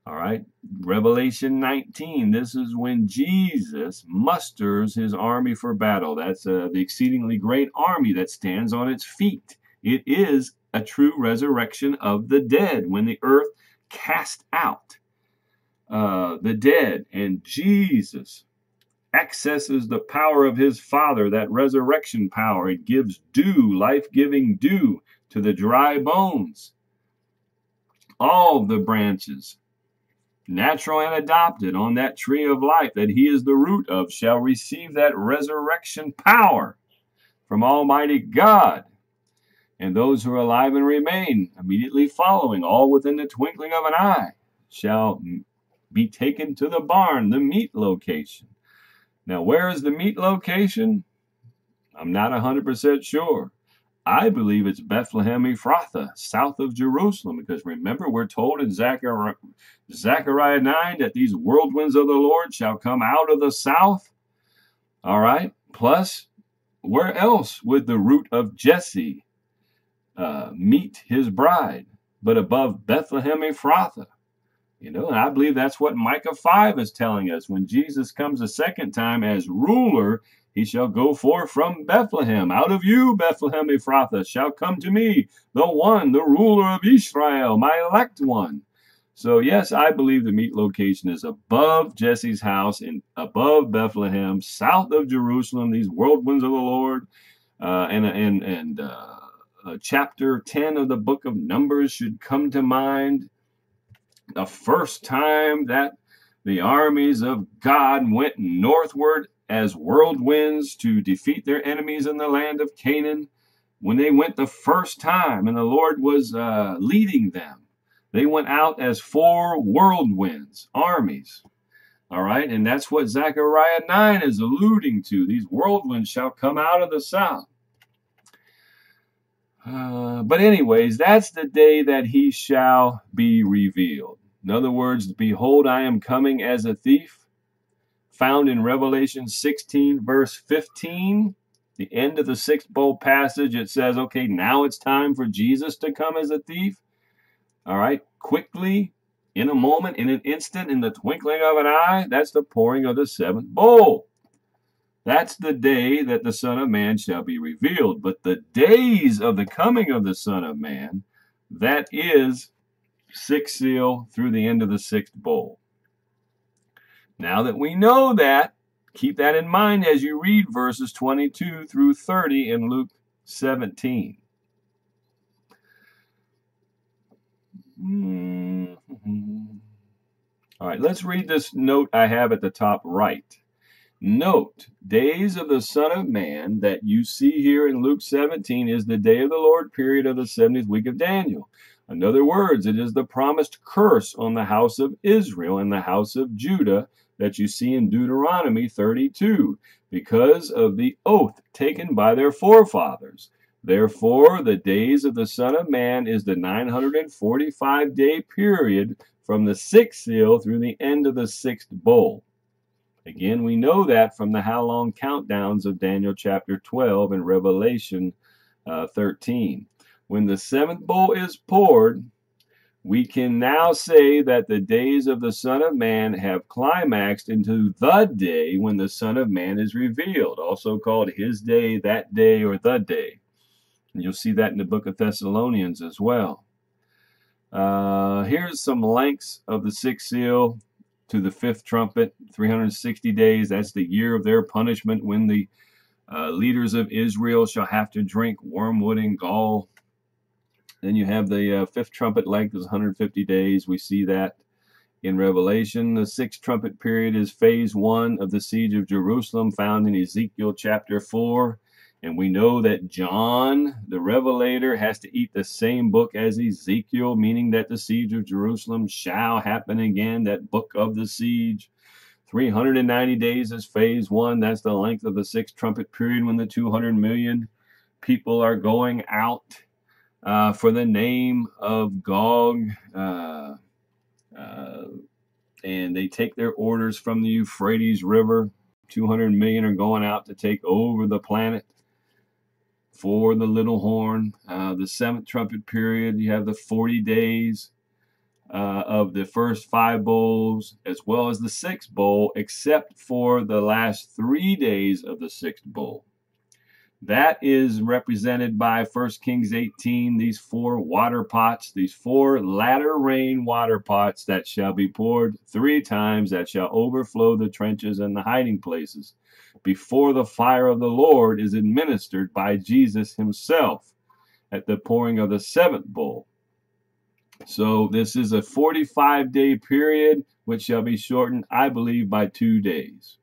All right, Revelation 19, this is when Jesus musters his army for battle. That's the exceedingly great army that stands on its feet. It is a true resurrection of the dead, when the earth cast out the dead, and Jesus accesses the power of his Father, that resurrection power. It gives dew, life-giving dew, to the dry bones. All the branches, natural and adopted, on that tree of life that he is the root of, shall receive that resurrection power from Almighty God. And those who are alive and remain, immediately following, all within the twinkling of an eye, shall be taken to the barn, the meat location. Now, where is the meat location? I'm not 100% sure. I believe it's Bethlehem Ephrathah, south of Jerusalem, because remember, we're told in Zechariah 9 that these whirlwinds of the Lord shall come out of the south. All right. Plus, where else would the root of Jesse meet his bride but above Bethlehem Ephrathah? You know, and I believe that's what Micah 5 is telling us. When Jesus comes a second time as ruler, he shall go forth from Bethlehem. Out of you, Bethlehem Ephrathah, shall come to me the one, the ruler of Israel, my elect one. So yes, I believe the meat location is above Jesse's house, and above Bethlehem, south of Jerusalem, these whirlwinds of the Lord. Chapter 10 of the book of Numbers should come to mind. The first time that the armies of God went northward as whirlwinds to defeat their enemies in the land of Canaan. When they went the first time and the Lord was leading them, they went out as four whirlwinds, armies. All right, and that's what Zechariah 9 is alluding to. These whirlwinds shall come out of the south. But anyways, that's the day that he shall be revealed. In other words, behold, I am coming as a thief. Found in Revelation 16, verse 15, the end of the sixth bowl passage, it says, okay, now it's time for Jesus to come as a thief. All right, quickly, in a moment, in an instant, in the twinkling of an eye, that's the pouring of the seventh bowl. That's the day that the Son of Man shall be revealed. But the days of the coming of the Son of Man, that is sixth seal through the end of the sixth bowl. Now that we know that, keep that in mind as you read verses 22 through 30 in Luke 17. All right, let's read this note I have at the top right. Note, days of the Son of Man that you see here in Luke 17 is the day of the Lord period of the 70th week of Daniel. In other words, it is the promised curse on the house of Israel and the house of Judah that you see in Deuteronomy 32, because of the oath taken by their forefathers. Therefore, the days of the Son of Man is the 945-day period from the sixth seal through the end of the sixth bowl. Again, we know that from the how long countdowns of Daniel chapter 12 and Revelation 13. When the seventh bowl is poured, we can now say that the days of the Son of Man have climaxed into the day when the Son of Man is revealed, also called his day, that day, or the day. And you'll see that in the book of Thessalonians as well. Here's some lengths of the sixth seal to the fifth trumpet, 360 days. That's the year of their punishment when the leaders of Israel shall have to drink wormwood and gall. Then you have the fifth trumpet length is 150 days. We see that in Revelation. The sixth trumpet period is phase one of the siege of Jerusalem, found in Ezekiel chapter 4. And we know that John, the Revelator, has to eat the same book as Ezekiel, meaning that the siege of Jerusalem shall happen again, that book of the siege. 390 days is phase one. That's the length of the sixth trumpet period when the 200 million people are going out for the name of Gog. And they take their orders from the Euphrates River. 200 million are going out to take over the planet for the little horn. The seventh trumpet period, you have the 40 days of the first five bowls, as well as the sixth bowl, except for the last 3 days of the sixth bowl. That is represented by 1 Kings 18, these four water pots, these four latter rain water pots that shall be poured 3 times, that shall overflow the trenches and the hiding places, before the fire of the Lord is administered by Jesus himself at the pouring of the seventh bowl. So this is a 45-day period, which shall be shortened, I believe, by 2 days.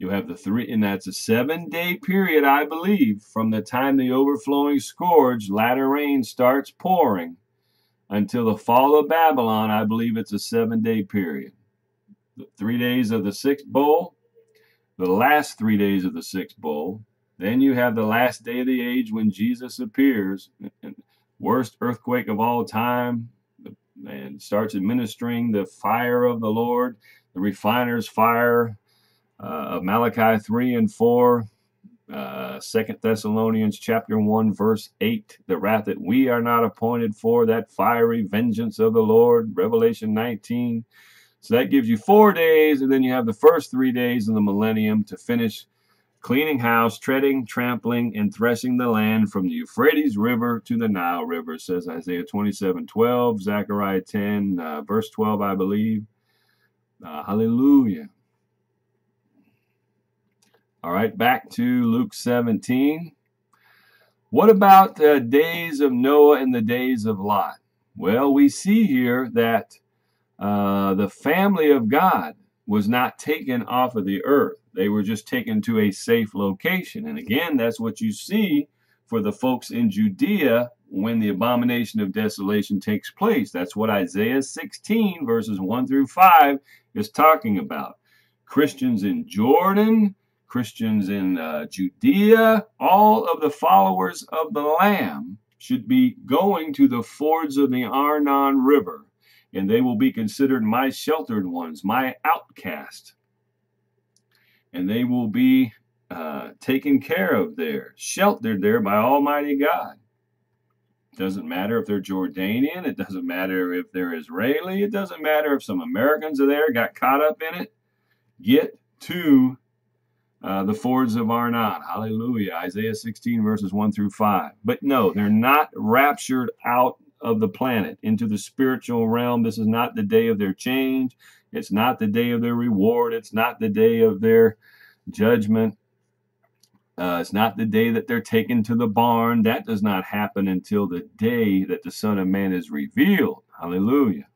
You have the three, and that's a 7-day period, I believe, from the time the overflowing scourge, latter rain, starts pouring until the fall of Babylon. I believe it's a 7-day period. The 3 days of the sixth bowl, the last 3 days of the sixth bowl. Then you have the last day of the age when Jesus appears, and worst earthquake of all time, and starts administering the fire of the Lord, the refiner's fire, of Malachi 3 and 4, 2 Thessalonians chapter 1, verse 8, the wrath that we are not appointed for, that fiery vengeance of the Lord, Revelation 19. So that gives you 4 days, and then you have the first 3 days in the millennium to finish cleaning house, treading, trampling, and threshing the land from the Euphrates River to the Nile River, says Isaiah 27:12, Zechariah 10, verse 12, I believe. Hallelujah. All right, back to Luke 17. What about the days of Noah and the days of Lot? Well, we see here that the family of God was not taken off of the earth. They were just taken to a safe location. And again, that's what you see for the folks in Judea when the abomination of desolation takes place. That's what Isaiah 16, verses 1 through 5 is talking about. Christians in Jordan, Christians in Judea, all of the followers of the Lamb should be going to the fords of the Arnon River, and they will be considered my sheltered ones, my outcast. And they will be taken care of there, sheltered there by Almighty God. It doesn't matter if they're Jordanian. It doesn't matter if they're Israeli. It doesn't matter if some Americans are there, got caught up in it. Get to the fords of Arnon. Hallelujah. Isaiah 16, verses 1 through 5. But no, they're not raptured out of the planet into the spiritual realm. This is not the day of their change. It's not the day of their reward. It's not the day of their judgment. It's not the day that they're taken to the barn. That does not happen until the day that the Son of Man is revealed. Hallelujah.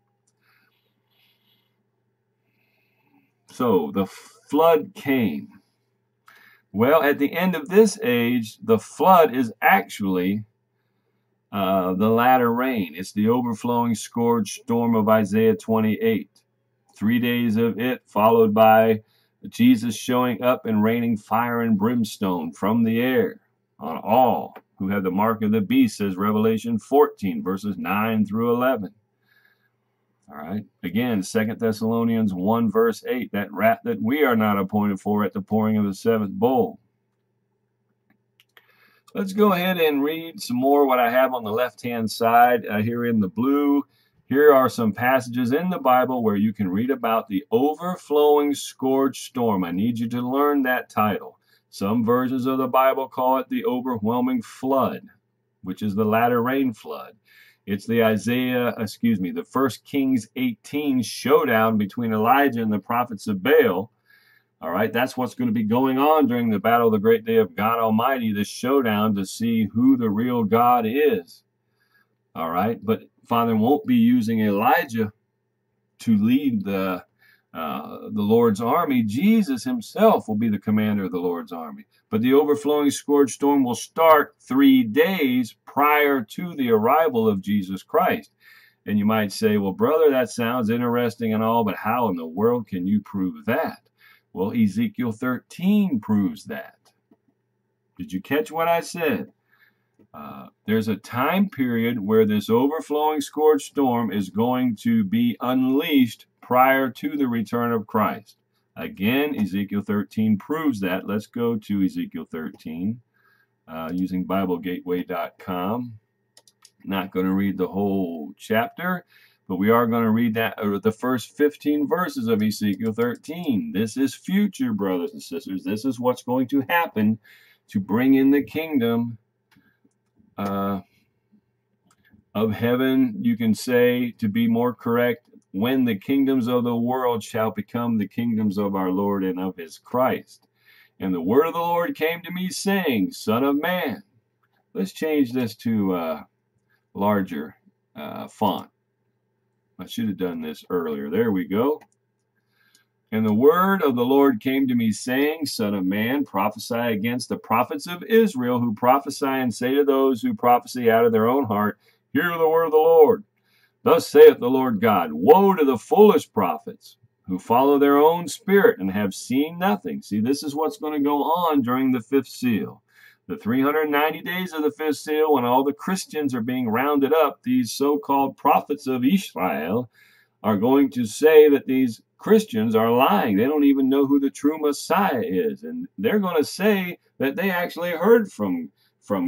So the flood came. Well, at the end of this age, the flood is actually The latter rain, it's the overflowing scourge storm of Isaiah 28. 3 days of it, followed by Jesus showing up and raining fire and brimstone from the air on all who have the mark of the beast, says Revelation 14, verses 9 through 11. All right. Again, 2 Thessalonians 1, verse 8, that wrath that we are not appointed for at the pouring of the seventh bowl. Let's go ahead and read some more what I have on the left-hand side here in the blue. Here are some passages in the Bible where you can read about the overflowing scourge storm. I need you to learn that title. Some versions of the Bible call it the overwhelming flood, which is the latter rain flood. It's the the 1 Kings 18 showdown between Elijah and the prophets of Baal. All right, that's what's going to be going on during the battle of the great day of God Almighty, this showdown to see who the real God is. All right, but Father won't be using Elijah to lead the Lord's army. Jesus himself will be the commander of the Lord's army. But the overflowing scourge storm will start 3 days prior to the arrival of Jesus Christ. And you might say, well, brother, that sounds interesting and all, but how in the world can you prove that? Well, Ezekiel 13 proves that. Did you catch what I said? There's a time period where this overflowing scourge storm is going to be unleashed prior to the return of Christ. Again, Ezekiel 13 proves that. Let's go to Ezekiel 13 using BibleGateway.com. Not going to read the whole chapter, but we are going to read that the first 15 verses of Ezekiel 13. This is future, brothers and sisters. This is what's going to happen to bring in the kingdom of heaven. You can say, to be more correct, when the kingdoms of the world shall become the kingdoms of our Lord and of his Christ. And the word of the Lord came to me, saying, Son of man. Let's change this to larger font. I should have done this earlier. There we go. And the word of the Lord came to me, saying, Son of man, prophesy against the prophets of Israel, who prophesy, and say to those who prophesy out of their own heart, Hear the word of the Lord. Thus saith the Lord God, Woe to the foolish prophets, who follow their own spirit, and have seen nothing. See, this is what's going to go on during the fifth seal. The 390 days of the fifth seal, when all the Christians are being rounded up, these so-called prophets of Israel are going to say that these Christians are lying. They don't even know who the true Messiah is. And they're going to say that they actually heard from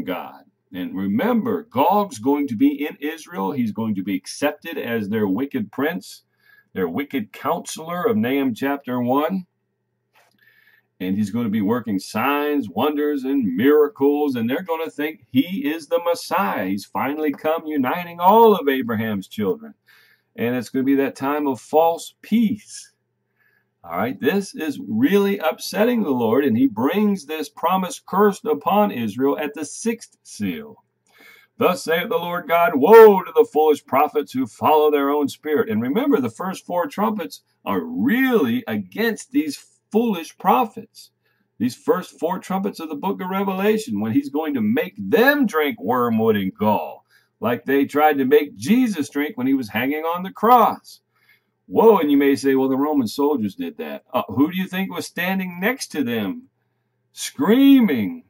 God. And remember, Gog's going to be in Israel. He's going to be accepted as their wicked prince, their wicked counselor of Nahum chapter 1. And he's going to be working signs, wonders, and miracles. And they're going to think he is the Messiah. He's finally come uniting all of Abraham's children. And it's going to be that time of false peace. All right, this is really upsetting the Lord, and he brings this promise cursed upon Israel at the sixth seal. Thus saith the Lord God, Woe to the foolish prophets who follow their own spirit. And remember, the first four trumpets are really against these foolish prophets. These first four trumpets of the book of Revelation, when he's going to make them drink wormwood and gall, like they tried to make Jesus drink when he was hanging on the cross. Whoa, and you may say, well, the Roman soldiers did that. Who do you think was standing next to them, screaming,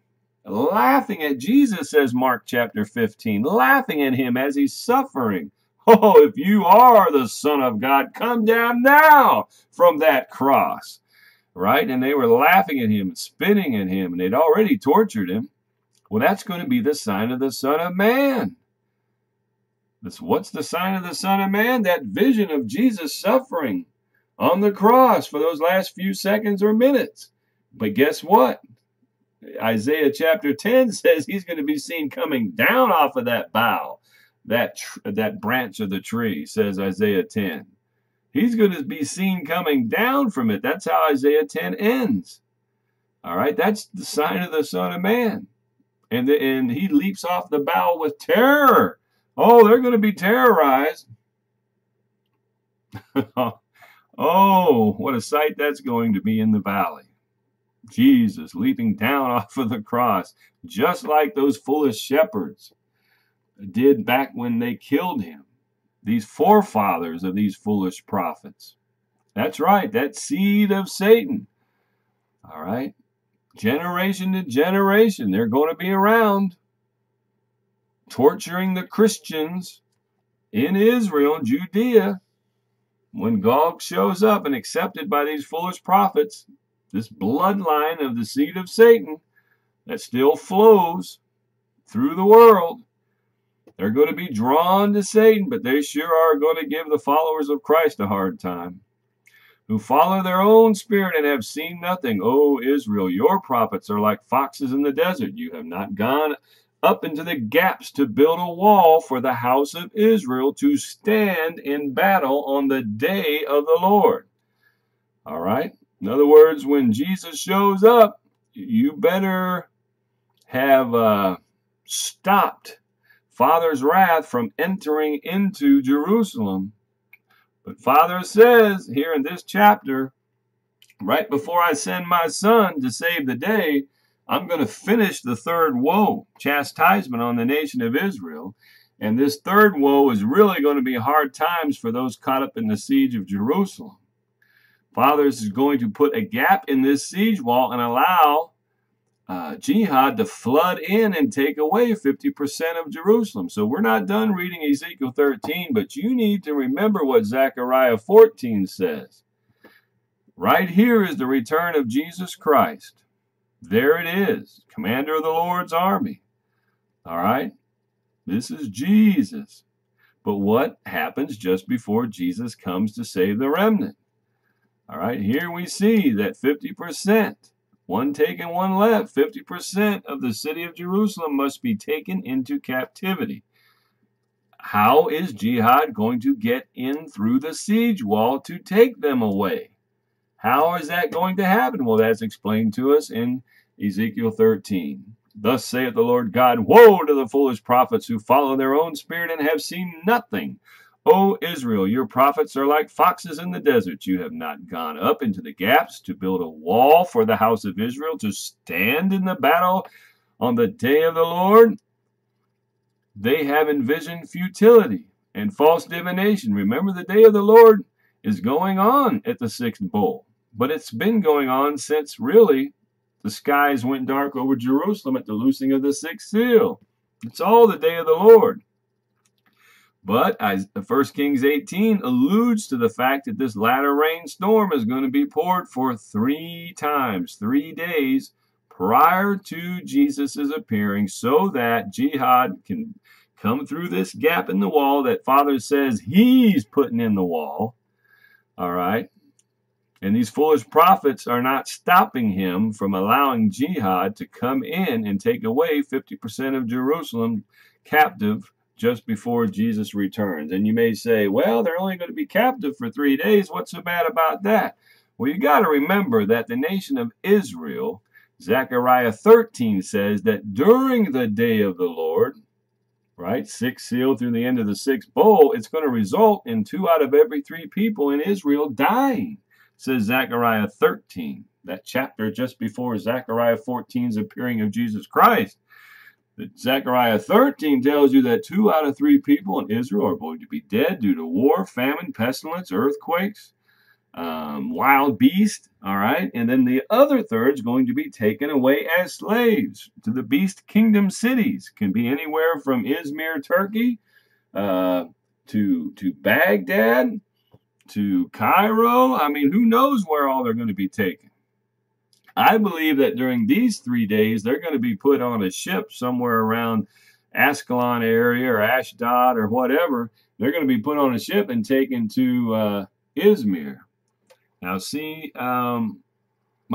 laughing at Jesus, says Mark chapter 15, laughing at him as he's suffering? Oh, if you are the Son of God, come down now from that cross, right? And they were laughing at him, spitting at him, and they'd already tortured him. Well, that's going to be the sign of the Son of Man. What's the sign of the Son of Man? That vision of Jesus suffering on the cross for those last few seconds or minutes. But guess what? Isaiah chapter 10 says he's going to be seen coming down off of that bough, that branch of the tree, says Isaiah 10. He's going to be seen coming down from it. That's how Isaiah 10 ends. All right, that's the sign of the Son of Man. And he leaps off the bough with terror. Oh, they're going to be terrorized. Oh, what a sight that's going to be in the valley. Jesus leaping down off of the cross, just like those foolish shepherds. did back when they killed him, these forefathers of these foolish prophets. That's right, that seed of Satan. All right, generation to generation, they're going to be around torturing the Christians in Israel and Judea. When Gog shows up and accepted by these foolish prophets, this bloodline of the seed of Satan that still flows through the world, they're going to be drawn to Satan, but they sure are going to give the followers of Christ a hard time, who follow their own spirit and have seen nothing. O Israel, your prophets are like foxes in the desert. You have not gone up into the gaps to build a wall for the house of Israel to stand in battle on the day of the Lord. All right? In other words, when Jesus shows up, you better have stopped Father's wrath from entering into Jerusalem. But Father says here in this chapter, right before I send my son to save the day, I'm going to finish the third woe, chastisement on the nation of Israel. And this third woe is really going to be hard times for those caught up in the siege of Jerusalem. Father is going to put a gap in this siege wall and allow jihad to flood in and take away 50% of Jerusalem. So we're not done reading Ezekiel 13, but you need to remember what Zechariah 14 says. Right here is the return of Jesus Christ. There it is, commander of the Lord's army. All right? This is Jesus. But what happens just before Jesus comes to save the remnant? All right, here we see that 50%, one taken, one left, 50% of the city of Jerusalem must be taken into captivity. How is jihad going to get in through the siege wall to take them away? How is that going to happen? Well, that's explained to us in Ezekiel 13. Thus saith the Lord God, woe to the foolish prophets who follow their own spirit and have seen nothing. O Israel, your prophets are like foxes in the desert. You have not gone up into the gaps to build a wall for the house of Israel to stand in the battle on the day of the Lord. They have envisioned futility and false divination. Remember, the day of the Lord is going on at the sixth bowl, but it's been going on since really the skies went dark over Jerusalem at the loosing of the sixth seal. It's all the day of the Lord. But 1 Kings 18 alludes to the fact that this latter rain storm is going to be poured for 3 times, 3 days prior to Jesus' appearing, so that jihad can come through this gap in the wall that Father says he's putting in the wall. All right? And these foolish prophets are not stopping him from allowing jihad to come in and take away 50% of Jerusalem captive just before Jesus returns. And you may say, well, they're only going to be captive for 3 days. What's so bad about that? Well, you got to remember that the nation of Israel, Zechariah 13 says that during the day of the Lord, right, sixth seal through the end of the sixth bowl, it's going to result in 2 out of every 3 people in Israel dying, says Zechariah 13. That chapter just before Zechariah 14's appearing of Jesus Christ. But Zechariah 13 tells you that 2 out of 3 people in Israel are going to be dead due to war, famine, pestilence, earthquakes, wild beasts, all right? And then the other third's going to be taken away as slaves to the beast kingdom cities. Can be anywhere from Izmir, Turkey, to Baghdad, to Cairo. I mean, who knows where all they're going to be taken. I believe that during these 3 days, they're going to be put on a ship somewhere around Ascalon area or Ashdod or whatever. They're going to be put on a ship and taken to Izmir. Now, see my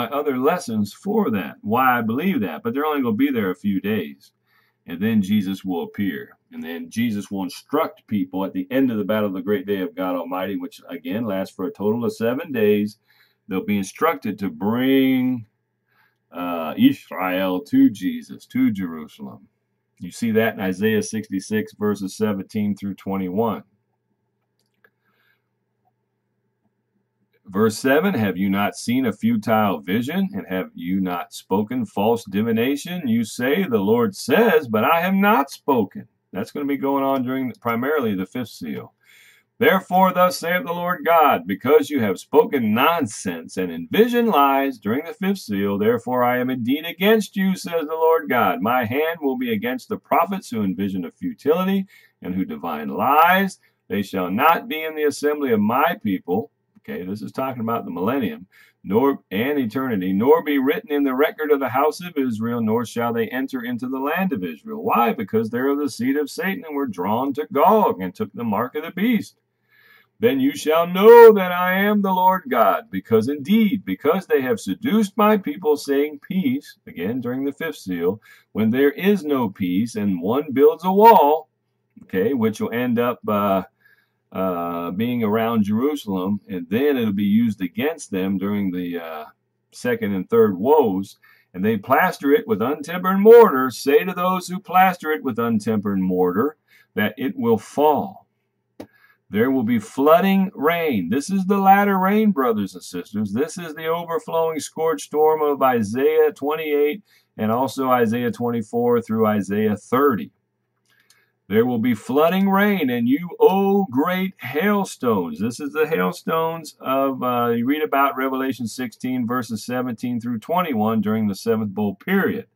other lessons for that, why I believe that. But they're only going to be there a few days. And then Jesus will appear. And then Jesus will instruct people at the end of the battle of the great day of God Almighty, which, again, lasts for a total of 7 days. They'll be instructed to bring Israel to Jesus, to Jerusalem. You see that in Isaiah 66, verses 17 through 21. Verse 7, have you not seen a futile vision, and have you not spoken false divination? You say, the Lord says, but I have not spoken. That's going to be going on during primarily the fifth seal. Therefore, thus saith the Lord God, because you have spoken nonsense and envisioned lies during the fifth seal, therefore I am indeed against you, says the Lord God. My hand will be against the prophets who envision of futility and who divine lies. They shall not be in the assembly of my people. Okay, this is talking about the millennium, nor and eternity, nor be written in the record of the house of Israel, nor shall they enter into the land of Israel. Why? Because they are of the seed of Satan and were drawn to Gog and took the mark of the beast. Then you shall know that I am the Lord God, because indeed, because they have seduced my people, saying peace, again during the fifth seal, when there is no peace, and one builds a wall, okay, which will end up being around Jerusalem, and then it'll be used against them during the second and third woes, and they plaster it with untempered mortar. Say to those who plaster it with untempered mortar that it will fall. There will be flooding rain. This is the latter rain, brothers and sisters. This is the overflowing scorched storm of Isaiah 28 and also Isaiah 24 through Isaiah 30. There will be flooding rain, and you, oh, great hailstones. This is the hailstones of, you read about Revelation 16, verses 17 through 21 during the seventh bowl period.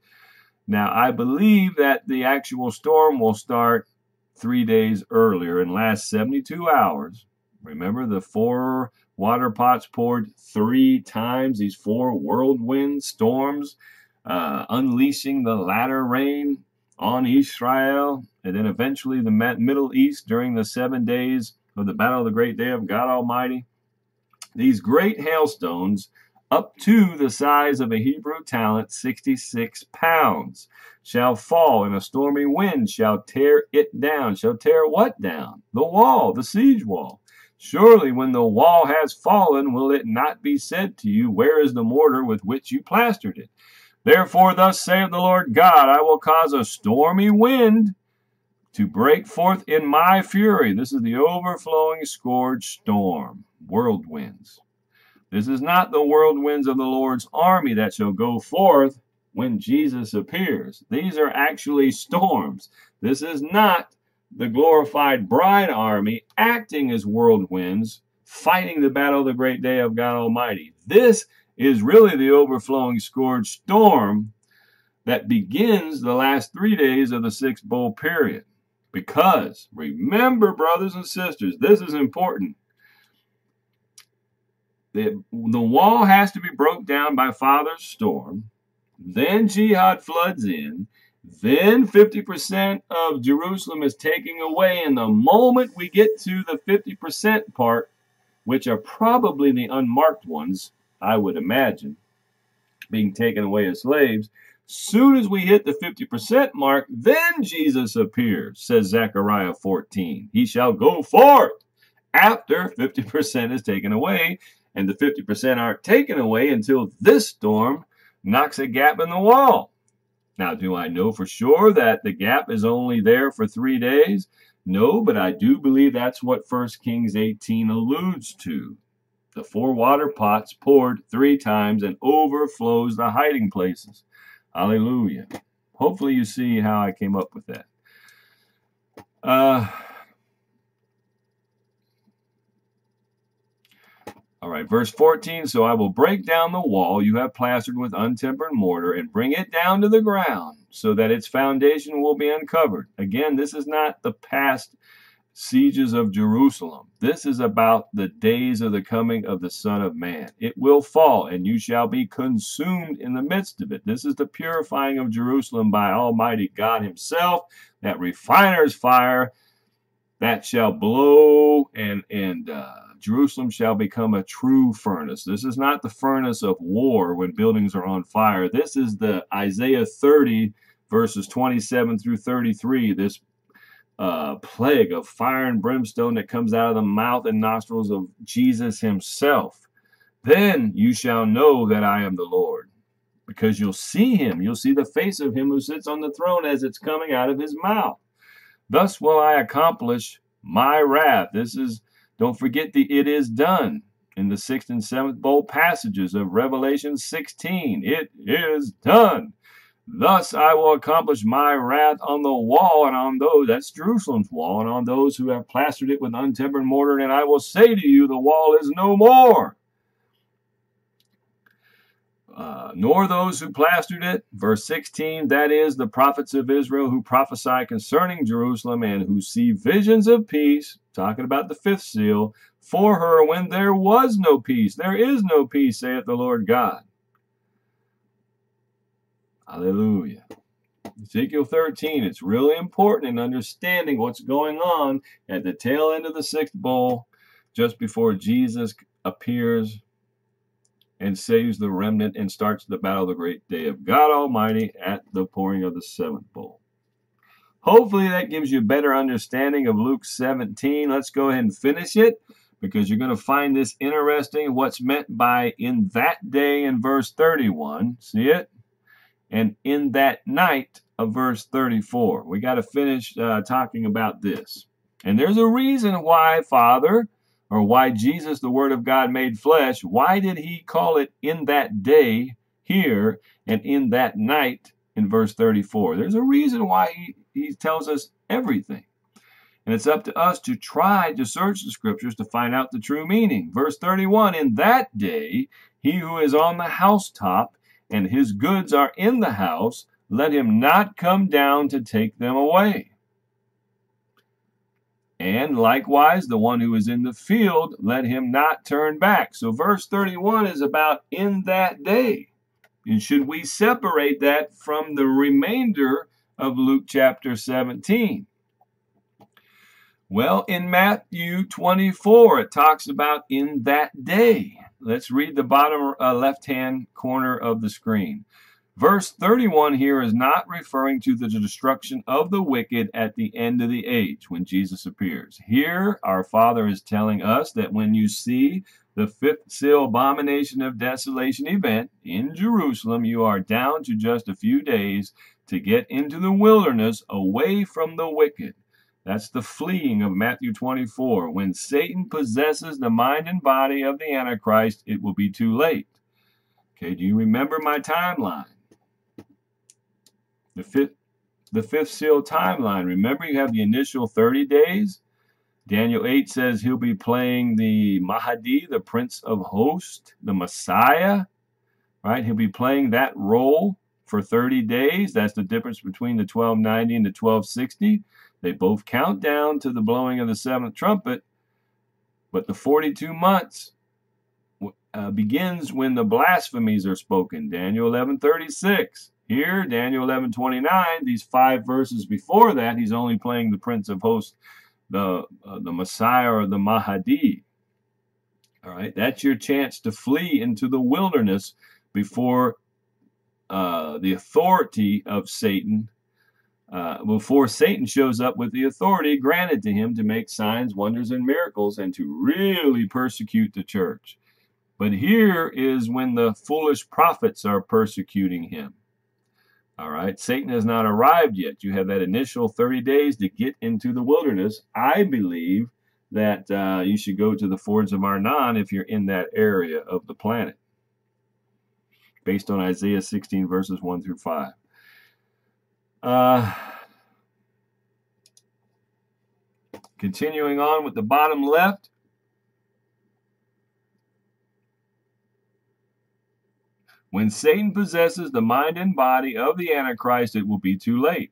Now, I believe that the actual storm will start 3 days earlier and last 72 hours. Remember the 4 water pots poured 3 times, these 4 whirlwind storms, unleashing the latter rain on Israel, and then eventually the Middle East during the 7 days of the battle of the great day of God Almighty. These great hailstones, up to the size of a Hebrew talent, 66 pounds, shall fall, and a stormy wind shall tear it down. Shall tear what down? The wall, the siege wall. Surely when the wall has fallen, will it not be said to you, where is the mortar with which you plastered it? Therefore, thus saith the Lord God, I will cause a stormy wind to break forth in my fury. This is the overflowing scourge storm, whirlwinds. This is not the whirlwinds of the Lord's army that shall go forth when Jesus appears. These are actually storms. This is not the glorified bride army acting as whirlwinds, fighting the battle of the great day of God Almighty. This is really the overflowing scourge storm that begins the last 3 days of the sixth bowl period. Because, remember, brothers and sisters, this is important. The wall has to be broke down by Father's storm. Then jihad floods in. Then 50% of Jerusalem is taken away. And the moment we get to the 50% part, which are probably the unmarked ones, I would imagine, being taken away as slaves, soon as we hit the 50% mark, then Jesus appears, says Zechariah 14. He shall go forth after 50% is taken away. And the 50% aren't taken away until this storm knocks a gap in the wall. Now, do I know for sure that the gap is only there for 3 days? No, but I do believe that's what 1 Kings 18 alludes to. The 4 water pots poured 3 times and overflows the hiding places. Hallelujah. Hopefully you see how I came up with that. All right, verse 14, so I will break down the wall you have plastered with untempered mortar and bring it down to the ground so that its foundation will be uncovered. Again, this is not the past sieges of Jerusalem. This is about the days of the coming of the Son of Man. It will fall, and you shall be consumed in the midst of it. This is the purifying of Jerusalem by Almighty God himself, that refiner's fire that shall blow and Jerusalem shall become a true furnace. This is not the furnace of war when buildings are on fire. This is the Isaiah 30 verses 27 through 33, this plague of fire and brimstone that comes out of the mouth and nostrils of Jesus himself. Then you shall know that I am the Lord, because you'll see him. You'll see the face of him who sits on the throne as it's coming out of his mouth. Thus will I accomplish my wrath. This is, don't forget the it is done in the 6th and 7th bowl passages of Revelation 16. It is done. Thus I will accomplish my wrath on the wall and on those, that's Jerusalem's wall, and on those who have plastered it with untempered mortar, and I will say to you, the wall is no more. Nor those who plastered it. Verse 16, that is, the prophets of Israel who prophesy concerning Jerusalem and who see visions of peace, talking about the fifth seal, for her when there was no peace. There is no peace, saith the Lord God. Hallelujah. Ezekiel 13, it's really important in understanding what's going on at the tail end of the sixth bowl, just before Jesus appears and saves the remnant and starts the battle of the great day of God Almighty at the pouring of the seventh bowl. Hopefully that gives you a better understanding of Luke 17. Let's go ahead and finish it, because you're going to find this interesting, what's meant by in that day in verse 31. See it? And in that night of verse 34. We got to finish talking about this. And there's a reason why, Father, or why Jesus, the Word of God made flesh, why did he call it in that day here and in that night in verse 34? There's a reason why he tells us everything. And it's up to us to try to search the Scriptures to find out the true meaning. Verse 31, in that day, he who is on the housetop and his goods are in the house, let him not come down to take them away. And likewise, the one who is in the field, let him not turn back. So verse 31 is about in that day. And should we separate that from the remainder of Luke chapter 17? Well, in Matthew 24, it talks about in that day. Let's read the bottom left-hand corner of the screen. Verse 31 here is not referring to the destruction of the wicked at the end of the age when Jesus appears. Here, our Father is telling us that when you see the fifth seal abomination of desolation event in Jerusalem, you are down to just a few days to get into the wilderness away from the wicked. That's the fleeing of Matthew 24. When Satan possesses the mind and body of the Antichrist, it will be too late. Okay, do you remember my timeline? The fifth seal timeline. Remember, you have the initial 30 days. Daniel 8 says he'll be playing the Mahdi, the Prince of Hosts, the Messiah. Right? He'll be playing that role for 30 days. That's the difference between the 1290 and the 1260. They both count down to the blowing of the seventh trumpet. But the 42 months begins when the blasphemies are spoken. Daniel 11:36. Here, Daniel 11:29, these 5 verses before that, he's only playing the Prince of Hosts, the Messiah or the Mahdi. All right, that's your chance to flee into the wilderness before the authority of Satan, before Satan shows up with the authority granted to him to make signs, wonders, and miracles, and to really persecute the church. But here is when the foolish prophets are persecuting him. All right, Satan has not arrived yet. You have that initial 30 days to get into the wilderness. I believe that you should go to the fords of Arnon if you're in that area of the planet, based on Isaiah 16, verses 1 through 5. Continuing on with the bottom left. When Satan possesses the mind and body of the Antichrist, it will be too late.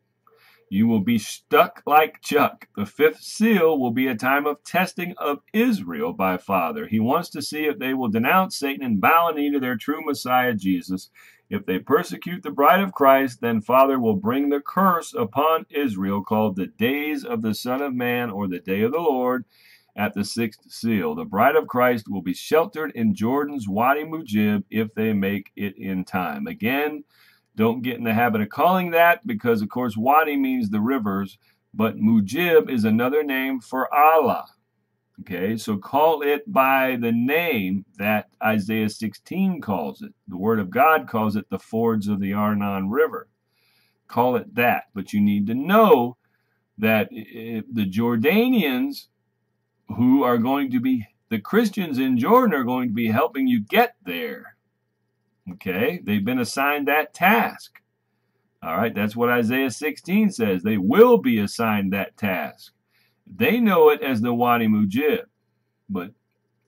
You will be stuck like Chuck. The fifth seal will be a time of testing of Israel by Father. He wants to see if they will denounce Satan and bow a knee to their true Messiah, Jesus. If they persecute the bride of Christ, then Father will bring the curse upon Israel called the days of the Son of Man or the day of the Lord at the sixth seal. The bride of Christ will be sheltered in Jordan's Wadi Mujib if they make it in time. Again, don't get in the habit of calling that, because, of course, Wadi means the rivers, but Mujib is another name for Allah. Okay, so call it by the name that Isaiah 16 calls it. The Word of God calls it the fords of the Arnon River. Call it that, but you need to know that if the Jordanians, who are going to be, the Christians in Jordan are going to be helping you get there. Okay, they've been assigned that task. All right, that's what Isaiah 16 says. They will be assigned that task. They know it as the Wadi Mujib, but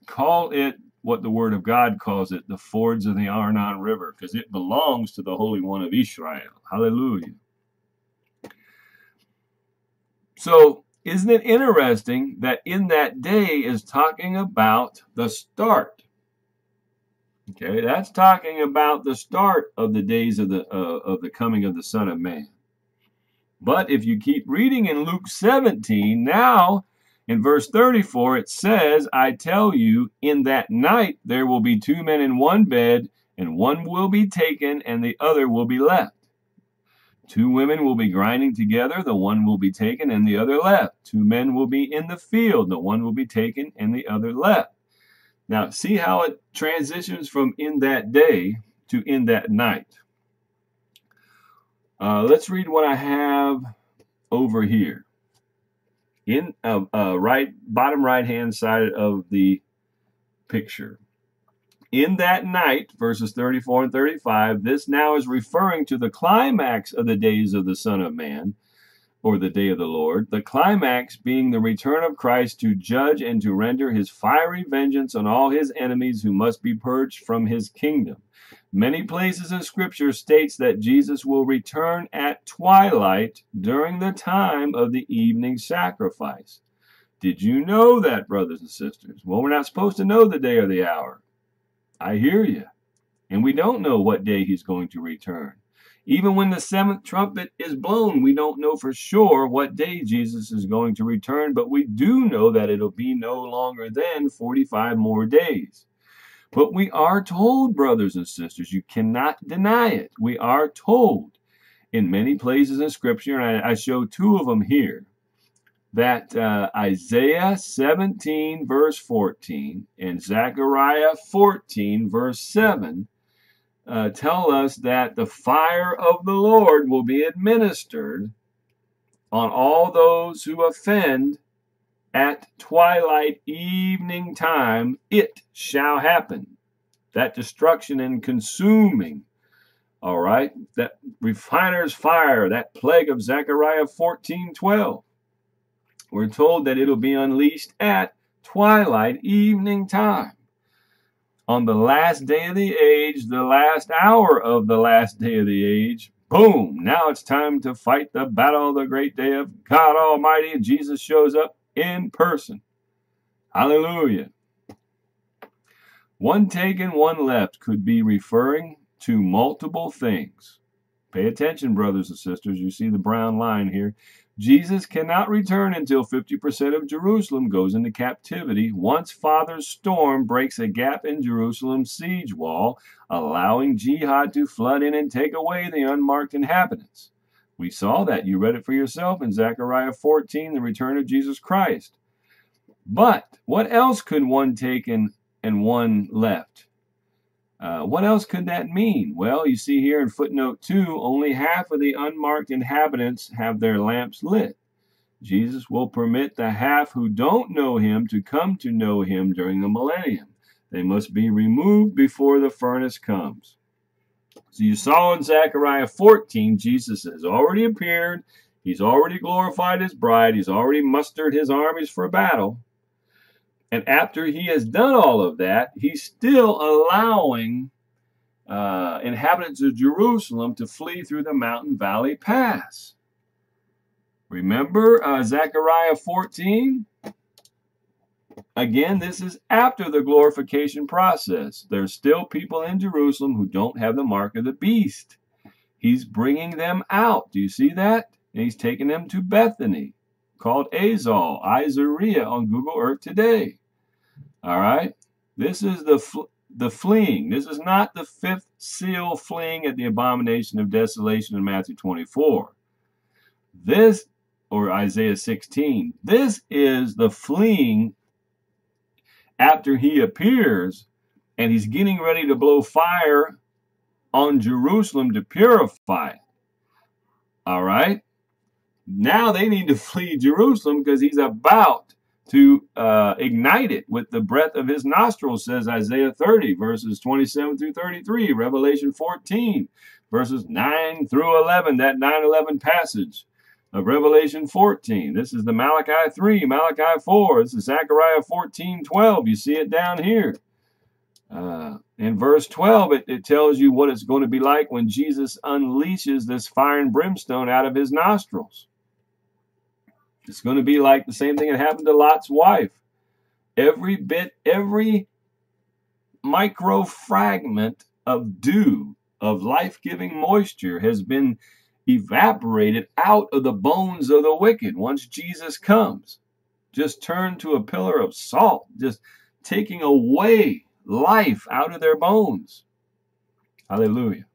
call it what the Word of God calls it, the fords of the Arnon River, because it belongs to the Holy One of Israel. Hallelujah. So, isn't it interesting that in that day is talking about the start? Okay, that's talking about the start of the days of the coming of the Son of Man. But if you keep reading in Luke 17, now in verse 34, it says, I tell you, in that night there will be two men in one bed, and one will be taken, and the other will be left. Two women will be grinding together, the one will be taken, and the other left. Two men will be in the field, the one will be taken, and the other left. Now, see how it transitions from in that day to in that night. Let's read what I have over here. In bottom right-hand side of the picture. In that night, verses 34 and 35, this now is referring to the climax of the days of the Son of Man, or the day of the Lord, the climax being the return of Christ to judge and to render his fiery vengeance on all his enemies who must be purged from his kingdom. Many places in Scripture states that Jesus will return at twilight during the time of the evening sacrifice. Did you know that, brothers and sisters? Well, we're not supposed to know the day or the hour. I hear you. And we don't know what day he's going to return. Even when the seventh trumpet is blown, we don't know for sure what day Jesus is going to return, but we do know that it'll be no longer than 45 more days. But we are told, brothers and sisters, you cannot deny it. We are told in many places in Scripture, and I show two of them here, that Isaiah 17, verse 14, and Zechariah 14, verse 7, tell us that the fire of the Lord will be administered on all those who offend at twilight evening time. It shall happen. That destruction and consuming, all right, that refiner's fire, that plague of Zechariah 14:12. We're told that it'll be unleashed at twilight evening time. On the last day of the age, the last hour of the last day of the age, boom, now it's time to fight the battle of the great day of God Almighty. And Jesus shows up in person. Hallelujah. One taken, one left could be referring to multiple things. Pay attention, brothers and sisters. You see the brown line here. Jesus cannot return until 50% of Jerusalem goes into captivity. Once Father's storm breaks a gap in Jerusalem's siege wall, allowing jihad to flood in and take away the unmarked inhabitants. We saw that. You read it for yourself in Zechariah 14, the return of Jesus Christ. But what else could one take and one left? What else could that mean? Well, you see here in footnote 2, only half of the unmarked inhabitants have their lamps lit. Jesus will permit the half who don't know him to come to know him during the millennium. They must be removed before the furnace comes. So you saw in Zechariah 14, Jesus has already appeared. He's already glorified his bride. He's already mustered his armies for battle. And after he has done all of that, he's still allowing inhabitants of Jerusalem to flee through the mountain valley pass. Remember Zechariah 14? Again, this is after the glorification process. There's still people in Jerusalem who don't have the mark of the beast. He's bringing them out. Do you see that? And he's taking them to Bethany, called Azal, Isaiah on Google Earth today. All right, this is the fleeing. This is not the fifth seal fleeing at the abomination of desolation in Matthew 24. This, or Isaiah 16, this is the fleeing after he appears and he's getting ready to blow fire on Jerusalem to purify it. All right, now they need to flee Jerusalem because he's about to ignite it with the breath of his nostrils, says Isaiah 30, verses 27 through 33, Revelation 14, verses 9 through 11, that 9-11 passage of Revelation 14. This is the Malachi 3, Malachi 4. This is Zechariah 14:12. You see it down here. In verse 12, it tells you what it's going to be like when Jesus unleashes this fire and brimstone out of his nostrils. It's going to be like the same thing that happened to Lot's wife. Every bit, every micro fragment of dew, of life-giving moisture has been evaporated out of the bones of the wicked once Jesus comes. Just turned to a pillar of salt, just taking away life out of their bones. Hallelujah.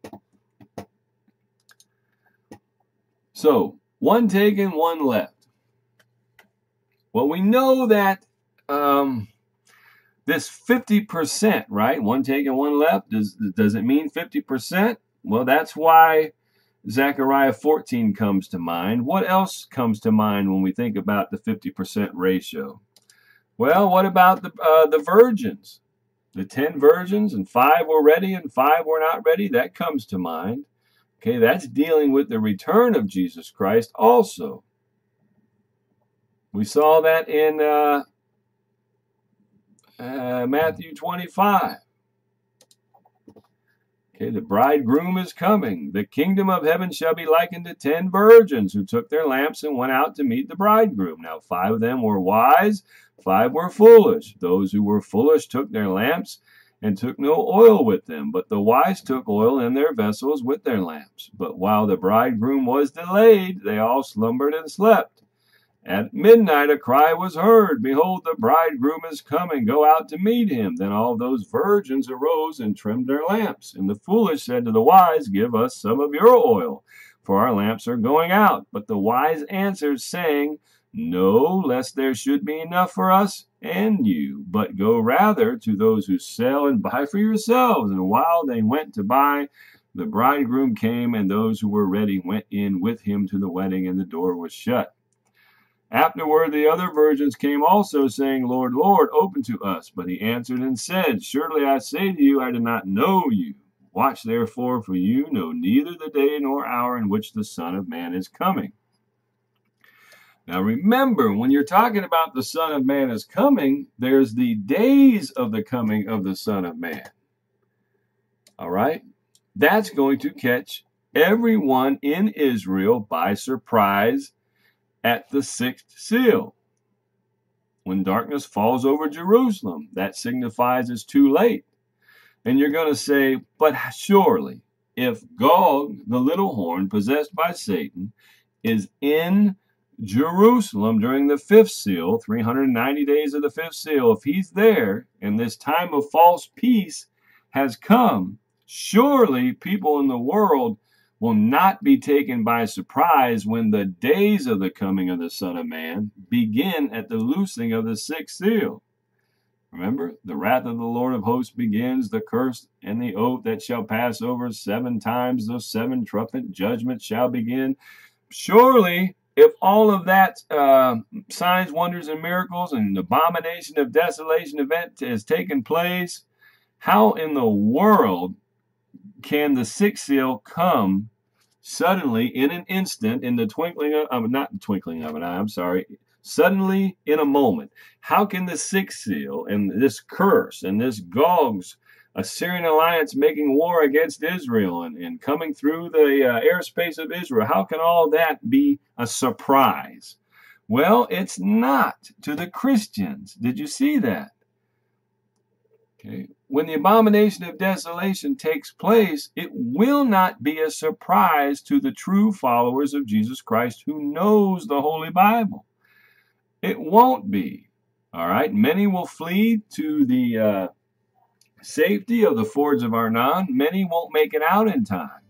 So, one taken, one left. Well, we know that this 50%, right? One taken, one left. Does it mean 50%? Well, that's why Zechariah 14 comes to mind. What else comes to mind when we think about the 50% ratio? Well, what about the virgins? The 10 virgins and 5 were ready and 5 were not ready. That comes to mind. Okay, that's dealing with the return of Jesus Christ also. We saw that in Matthew 25. Okay, the bridegroom is coming. The kingdom of heaven shall be likened to 10 virgins who took their lamps and went out to meet the bridegroom. Now 5 of them were wise, 5 were foolish. Those who were foolish took their lamps and took no oil with them, but the wise took oil in their vessels with their lamps. But while the bridegroom was delayed, they all slumbered and slept. At midnight a cry was heard, "Behold, the bridegroom is coming, go out to meet him." Then all those virgins arose and trimmed their lamps. And the foolish said to the wise, "Give us some of your oil, for our lamps are going out." But the wise answered, saying, "No, lest there should be enough for us and you, but go rather to those who sell and buy for yourselves." And while they went to buy, the bridegroom came, and those who were ready went in with him to the wedding, and the door was shut. Afterward the other virgins came also, saying, "Lord, Lord, open to us." But he answered and said, "Surely I say to you, I do not know you. Watch therefore, for you know neither the day nor hour in which the Son of Man is coming." Now remember, when you're talking about the Son of Man is coming, there's the days of the coming of the Son of Man. All right? That's going to catch everyone in Israel by surprise at the sixth seal. When darkness falls over Jerusalem, that signifies it's too late. And you're going to say, "But surely, if Gog, the little horn possessed by Satan, is in Jerusalem during the fifth seal, 390 days of the fifth seal, if he's there and this time of false peace has come, surely people in the world will not be taken by surprise when the days of the coming of the Son of Man begin at the loosing of the sixth seal." Remember, the wrath of the Lord of hosts begins, the curse and the oath that shall pass over 7 times, the 7 trumpet judgment shall begin. Surely, if all of that signs, wonders, and miracles and abomination of desolation event has taken place, how in the world can the sixth seal come suddenly in an instant, in the twinkling of, not the twinkling of an eye, I'm sorry, suddenly in a moment? How can the sixth seal and this curse and this Gog's Assyrian alliance making war against Israel and coming through the airspace of Israel, how can all that be a surprise? Well, it's not to the Christians. Did you see that? Okay. When the abomination of desolation takes place, it will not be a surprise to the true followers of Jesus Christ who knows the Holy Bible. It won't be. All right? Many will flee to the safety of the fords of Arnon. Many won't make it out in time.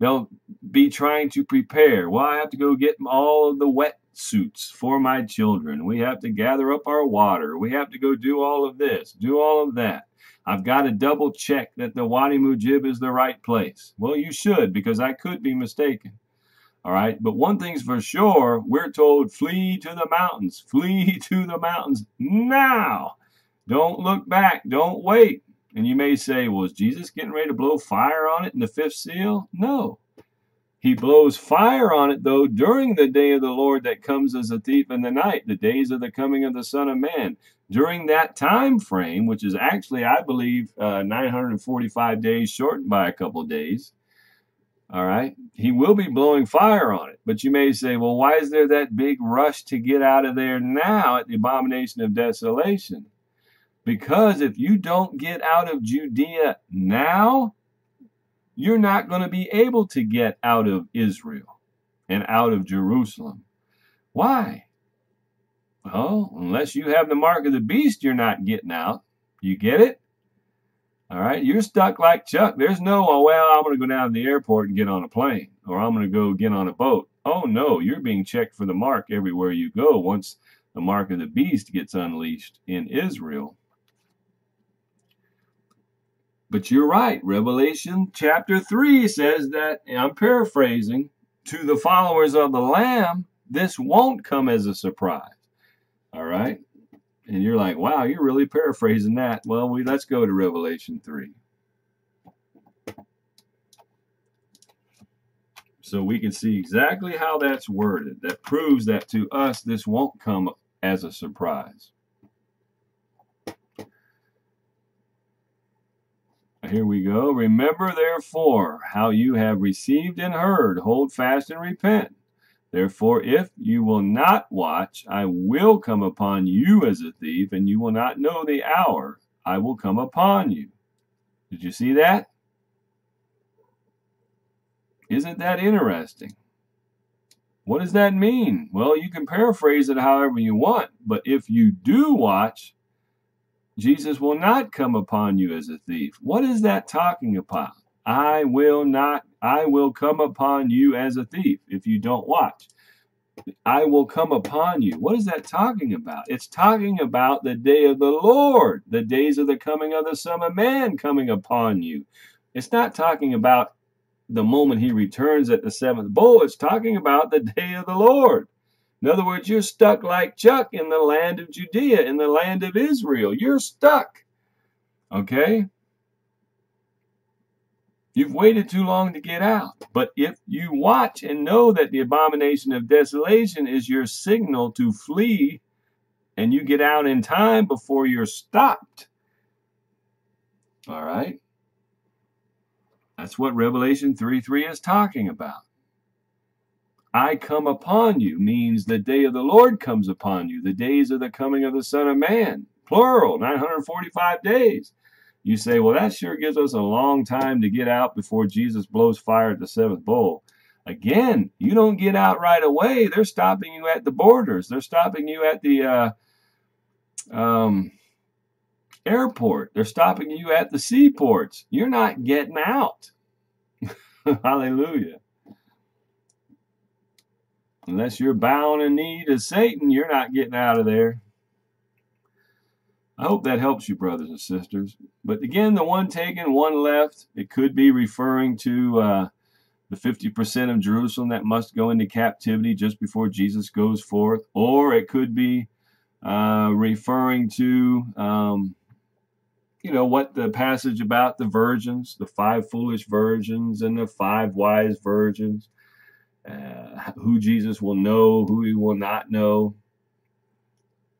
They'll be trying to prepare. Well, I have to go get all of the wetsuits for my children. We have to gather up our water. We have to go do all of this, do all of that. I've got to double check that the Wadi Mujib is the right place. Well, you should, because I could be mistaken. All right, but one thing's for sure, we're told flee to the mountains. Flee to the mountains now. Don't look back. Don't wait. And you may say, well, is Jesus getting ready to blow fire on it in the fifth seal? No. He blows fire on it, though, during the day of the Lord that comes as a thief in the night, the days of the coming of the Son of Man. During that time frame, which is actually, I believe, 945 days shortened by a couple of days, all right, he will be blowing fire on it. But you may say, well, why is there that big rush to get out of there now at the abomination of desolation? Because if you don't get out of Judea now, you're not going to be able to get out of Israel and out of Jerusalem. Why? Well, unless you have the mark of the beast, you're not getting out. You get it? All right, you're stuck like Chuck. There's no, oh, well, I'm going to go down to the airport and get on a plane, or I'm going to go get on a boat. Oh, no, you're being checked for the mark everywhere you go once the mark of the beast gets unleashed in Israel. But you're right. Revelation chapter 3 says that, and I'm paraphrasing, to the followers of the Lamb, this won't come as a surprise. All right? And you're like, wow, you're really paraphrasing that. Well, let's go to Revelation 3. So we can see exactly how that's worded. That proves that to us this won't come as a surprise. Here we go. Remember, therefore, how you have received and heard. Hold fast and repent. Therefore, if you will not watch, I will come upon you as a thief, and you will not know the hour. I will come upon you. Did you see that? Isn't that interesting? What does that mean? Well, you can paraphrase it however you want, but if you do watch, Jesus will not come upon you as a thief. What is that talking about? I will come upon you as a thief if you don't watch. I will come upon you. What is that talking about? It's talking about the day of the Lord, the days of the coming of the Son of Man coming upon you. It's not talking about the moment he returns at the seventh bowl. It's talking about the day of the Lord. In other words, you're stuck like Chuck in the land of Judea, in the land of Israel. You're stuck. Okay? You've waited too long to get out. But if you watch and know that the abomination of desolation is your signal to flee, and you get out in time before you're stopped. All right? That's what Revelation 3:3 is talking about. I come upon you means the day of the Lord comes upon you. The days of the coming of the Son of Man. Plural, 945 days. You say, well, that sure gives us a long time to get out before Jesus blows fire at the seventh bowl. Again, you don't get out right away. They're stopping you at the borders. They're stopping you at the airport. They're stopping you at the seaports. You're not getting out. Hallelujah. Unless you're bowing a knee to Satan, you're not getting out of there. I hope that helps you, brothers and sisters. But again, the one taken, one left. It could be referring to the 50% of Jerusalem that must go into captivity just before Jesus goes forth. Or it could be referring to, you know, what the passage about the virgins, the five foolish virgins and the five wise virgins. Who Jesus will know, who he will not know.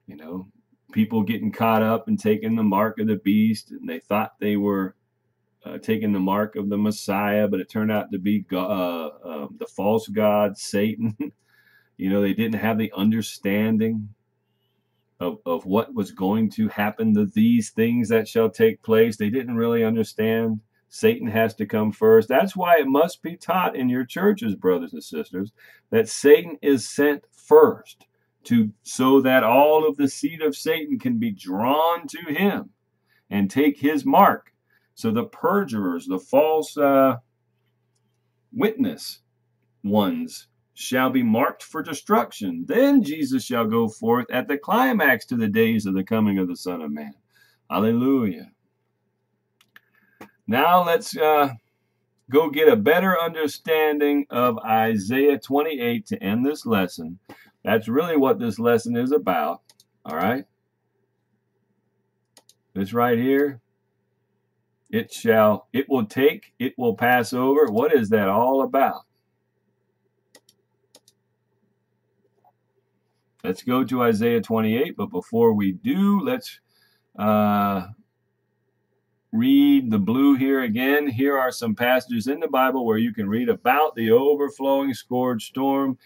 You know, people getting caught up and taking the mark of the beast, and they thought they were taking the mark of the Messiah, but it turned out to be God, the false god, Satan. You know, they didn't have the understanding of what was going to happen to these things that shall take place. They didn't really understand. Satan has to come first. That's why it must be taught in your churches, brothers and sisters, that Satan is sent first so that all of the seed of Satan can be drawn to him and take his mark. So the perjurers, the false witness ones shall be marked for destruction. Then Jesus shall go forth at the climax to the days of the coming of the Son of Man. Hallelujah. Now let's go get a better understanding of Isaiah 28 to end this lesson. That's really what this lesson is about. All right? This right here. It will take, it will pass over. What is that all about? Let's go to Isaiah 28, but before we do, let's read the blue here again. Here are some passages in the Bible where you can read about the overflowing scourge storm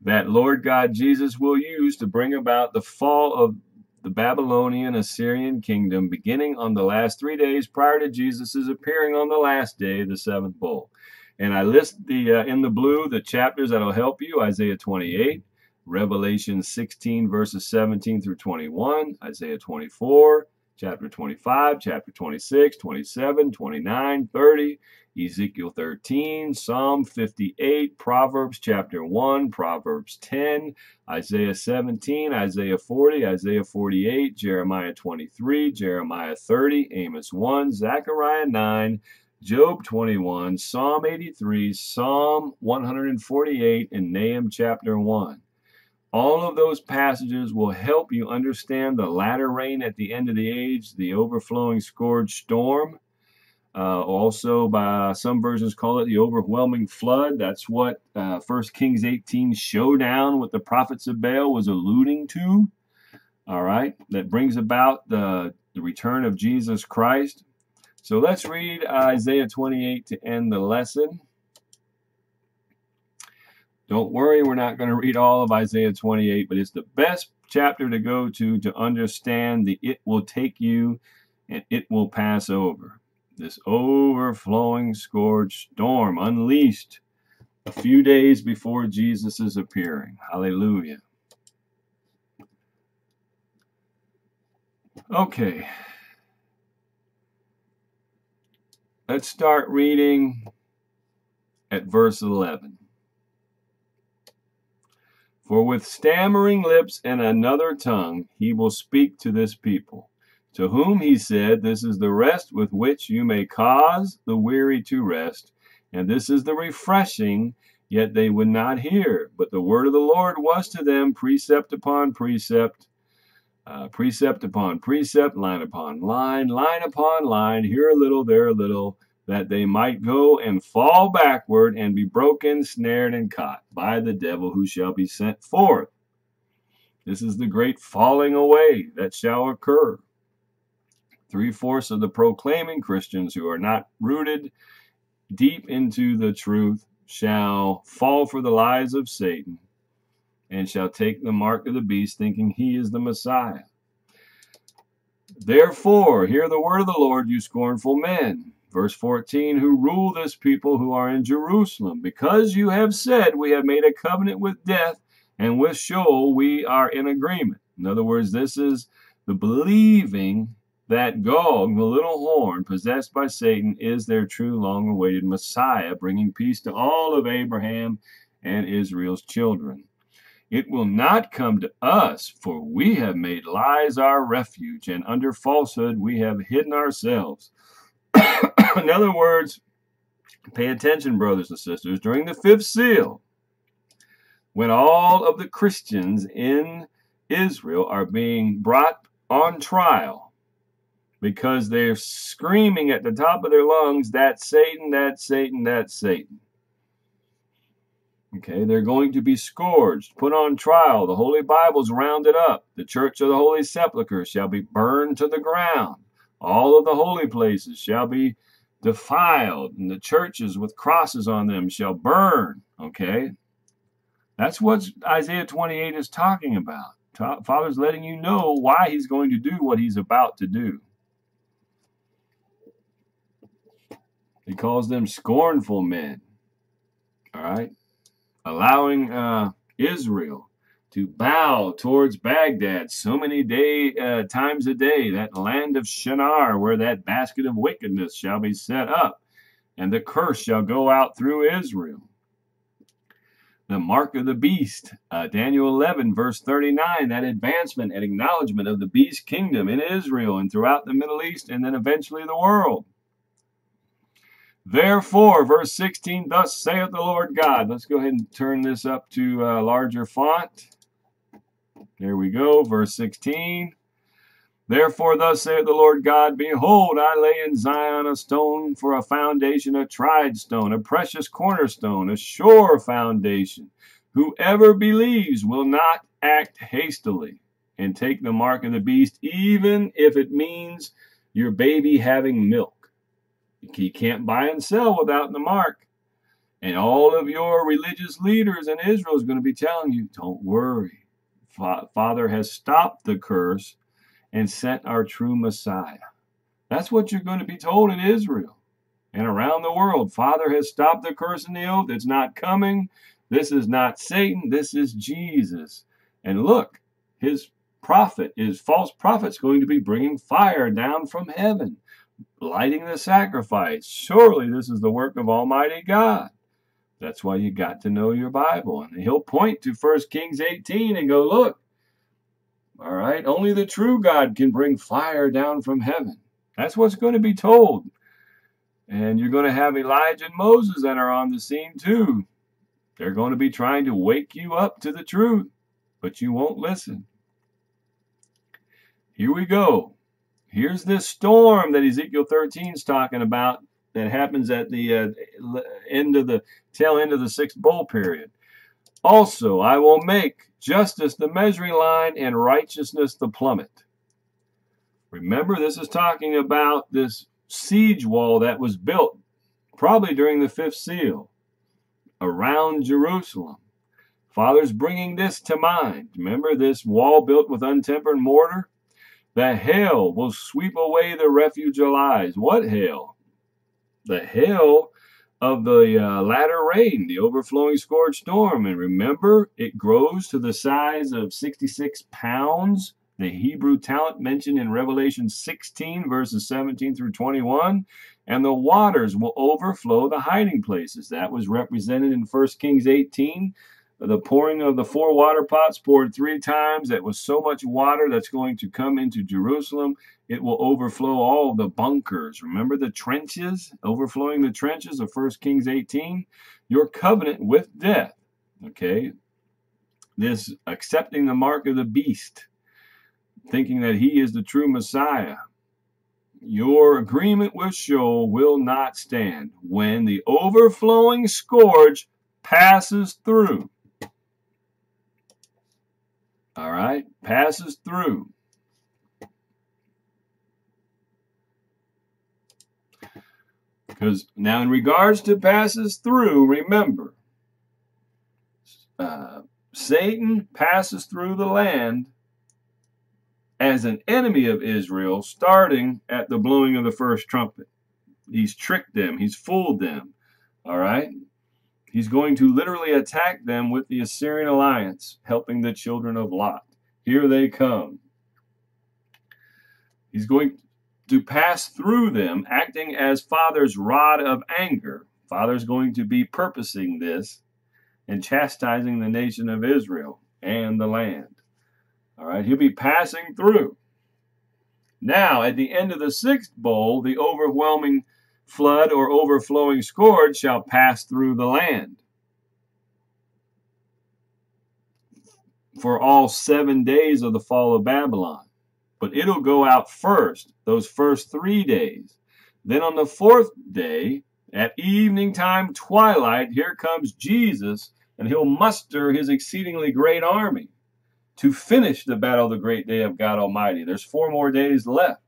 that Lord God Jesus will use to bring about the fall of the Babylonian Assyrian kingdom, beginning on the last 3 days prior to Jesus' appearing on the last day, the seventh bowl. And I list the in the blue the chapters that will help you: Isaiah 28, Revelation 16, verses 17 through 21, Isaiah 24, chapter 25, chapter 26, 27, 29, 30, Ezekiel 13, Psalm 58, Proverbs chapter 1, Proverbs 10, Isaiah 17, Isaiah 40, Isaiah 48, Jeremiah 23, Jeremiah 30, Amos 1, Zechariah 9, Job 21, Psalm 83, Psalm 148, and Nahum chapter 1. All of those passages will help you understand the latter rain at the end of the age, the overflowing scourge storm. Also, by some versions call it the overwhelming flood. That's what 1 Kings 18 showdown with the prophets of Baal was alluding to. All right, that brings about the return of Jesus Christ. So let's read Isaiah 28 to end the lesson. Don't worry, we're not going to read all of Isaiah 28, but it's the best chapter to go to understand the it will take you and it will pass over. This overflowing scourge storm unleashed a few days before Jesus is appearing. Hallelujah. Okay. Let's start reading at verse 11. For with stammering lips and another tongue he will speak to this people, to whom he said, this is the rest with which you may cause the weary to rest, and this is the refreshing, yet they would not hear. But the word of the Lord was to them precept upon precept, precept upon precept, line upon line, line upon line, here a little, there a little, that they might go and fall backward and be broken, snared, and caught by the devil who shall be sent forth. This is the great falling away that shall occur. 3/4 of the proclaiming Christians who are not rooted deep into the truth shall fall for the lies of Satan and shall take the mark of the beast, thinking he is the Messiah. Therefore, hear the word of the Lord, you scornful men. Verse 14, who rule this people who are in Jerusalem, because you have said, we have made a covenant with death, and with Sheol we are in agreement. In other words, this is the believing that Gog, the little horn possessed by Satan, is their true long-awaited Messiah, bringing peace to all of Abraham and Israel's children. It will not come to us, for we have made lies our refuge, and under falsehood we have hidden ourselves. In other words, pay attention, brothers and sisters. During the fifth seal, when all of the Christians in Israel are being brought on trial because they're screaming at the top of their lungs, that's Satan, that's Satan, that's Satan. Okay, they're going to be scourged, put on trial. The Holy Bible's rounded up. The Church of the Holy Sepulchre shall be burned to the ground. All of the holy places shall be defiled, and the churches with crosses on them shall burn. Okay? That's what Isaiah 28 is talking about. Father's letting you know why he's going to do what he's about to do. He calls them scornful men. All right? Allowing Israel to bow towards Baghdad so many times a day, that land of Shinar, where that basket of wickedness shall be set up, and the curse shall go out through Israel. The mark of the beast, Daniel 11, verse 39, that advancement and acknowledgement of the beast kingdom in Israel and throughout the Middle East and then eventually the world. Therefore, verse 16, thus saith the Lord God. Let's go ahead and turn this up to larger font. There we go, verse 16. Therefore, thus saith the Lord God, behold, I lay in Zion a stone for a foundation, a tried stone, a precious cornerstone, a sure foundation. Whoever believes will not act hastily and take the mark of the beast, even if it means your baby having milk. He can't buy and sell without the mark. And all of your religious leaders in Israel is going to be telling you, don't worry. Father has stopped the curse and sent our true Messiah. That's what you're going to be told in Israel and around the world. Father has stopped the curse and the oath. It's not coming. This is not Satan. This is Jesus. And look, his prophet, his false prophet's going to be bringing fire down from heaven, lighting the sacrifice. Surely this is the work of Almighty God. That's why you got to know your Bible. And he'll point to 1 Kings 18 and go, look, all right, only the true God can bring fire down from heaven. That's what's going to be told. And you're going to have Elijah and Moses that are on the scene too. They're going to be trying to wake you up to the truth, but you won't listen. Here we go. Here's this storm that Ezekiel 13 is talking about that happens at the tail end of the sixth bowl period. Also, I will make justice the measuring line and righteousness the plummet. Remember, this is talking about this siege wall that was built probably during the fifth seal around Jerusalem. Father's bringing this to mind. Remember this wall built with untempered mortar? The hail will sweep away the refuge of lies. What hail? The hail of the latter rain, the overflowing scourge storm. And remember, it grows to the size of 66 pounds, the Hebrew talent mentioned in Revelation 16, verses 17 through 21. And the waters will overflow the hiding places. That was represented in 1 Kings 18. The pouring of the four water pots poured three times. That was so much water that's going to come into Jerusalem. It will overflow all the bunkers. Remember the trenches, overflowing the trenches of 1 Kings 18? Your covenant with death, okay? This accepting the mark of the beast, thinking that he is the true Messiah. Your agreement with Sheol will not stand when the overflowing scourge passes through. All right, passes through. Because now in regards to passes through, remember, Satan passes through the land as an enemy of Israel, starting at the blowing of the first trumpet. He's tricked them. He's fooled them. All right. He's going to literally attack them with the Assyrian alliance, helping the children of Lot. Here they come. He's going to pass through them, acting as Father's rod of anger. Father's going to be purposing this and chastising the nation of Israel and the land. All right, he'll be passing through. Now, at the end of the sixth bowl, the overwhelming flood or overflowing scourge shall pass through the land. For all 7 days of the fall of Babylon. But it'll go out first, those first 3 days. Then on the fourth day, at evening time, twilight, here comes Jesus, and he'll muster his exceedingly great army to finish the battle of the great day of God Almighty. There's 4 more days left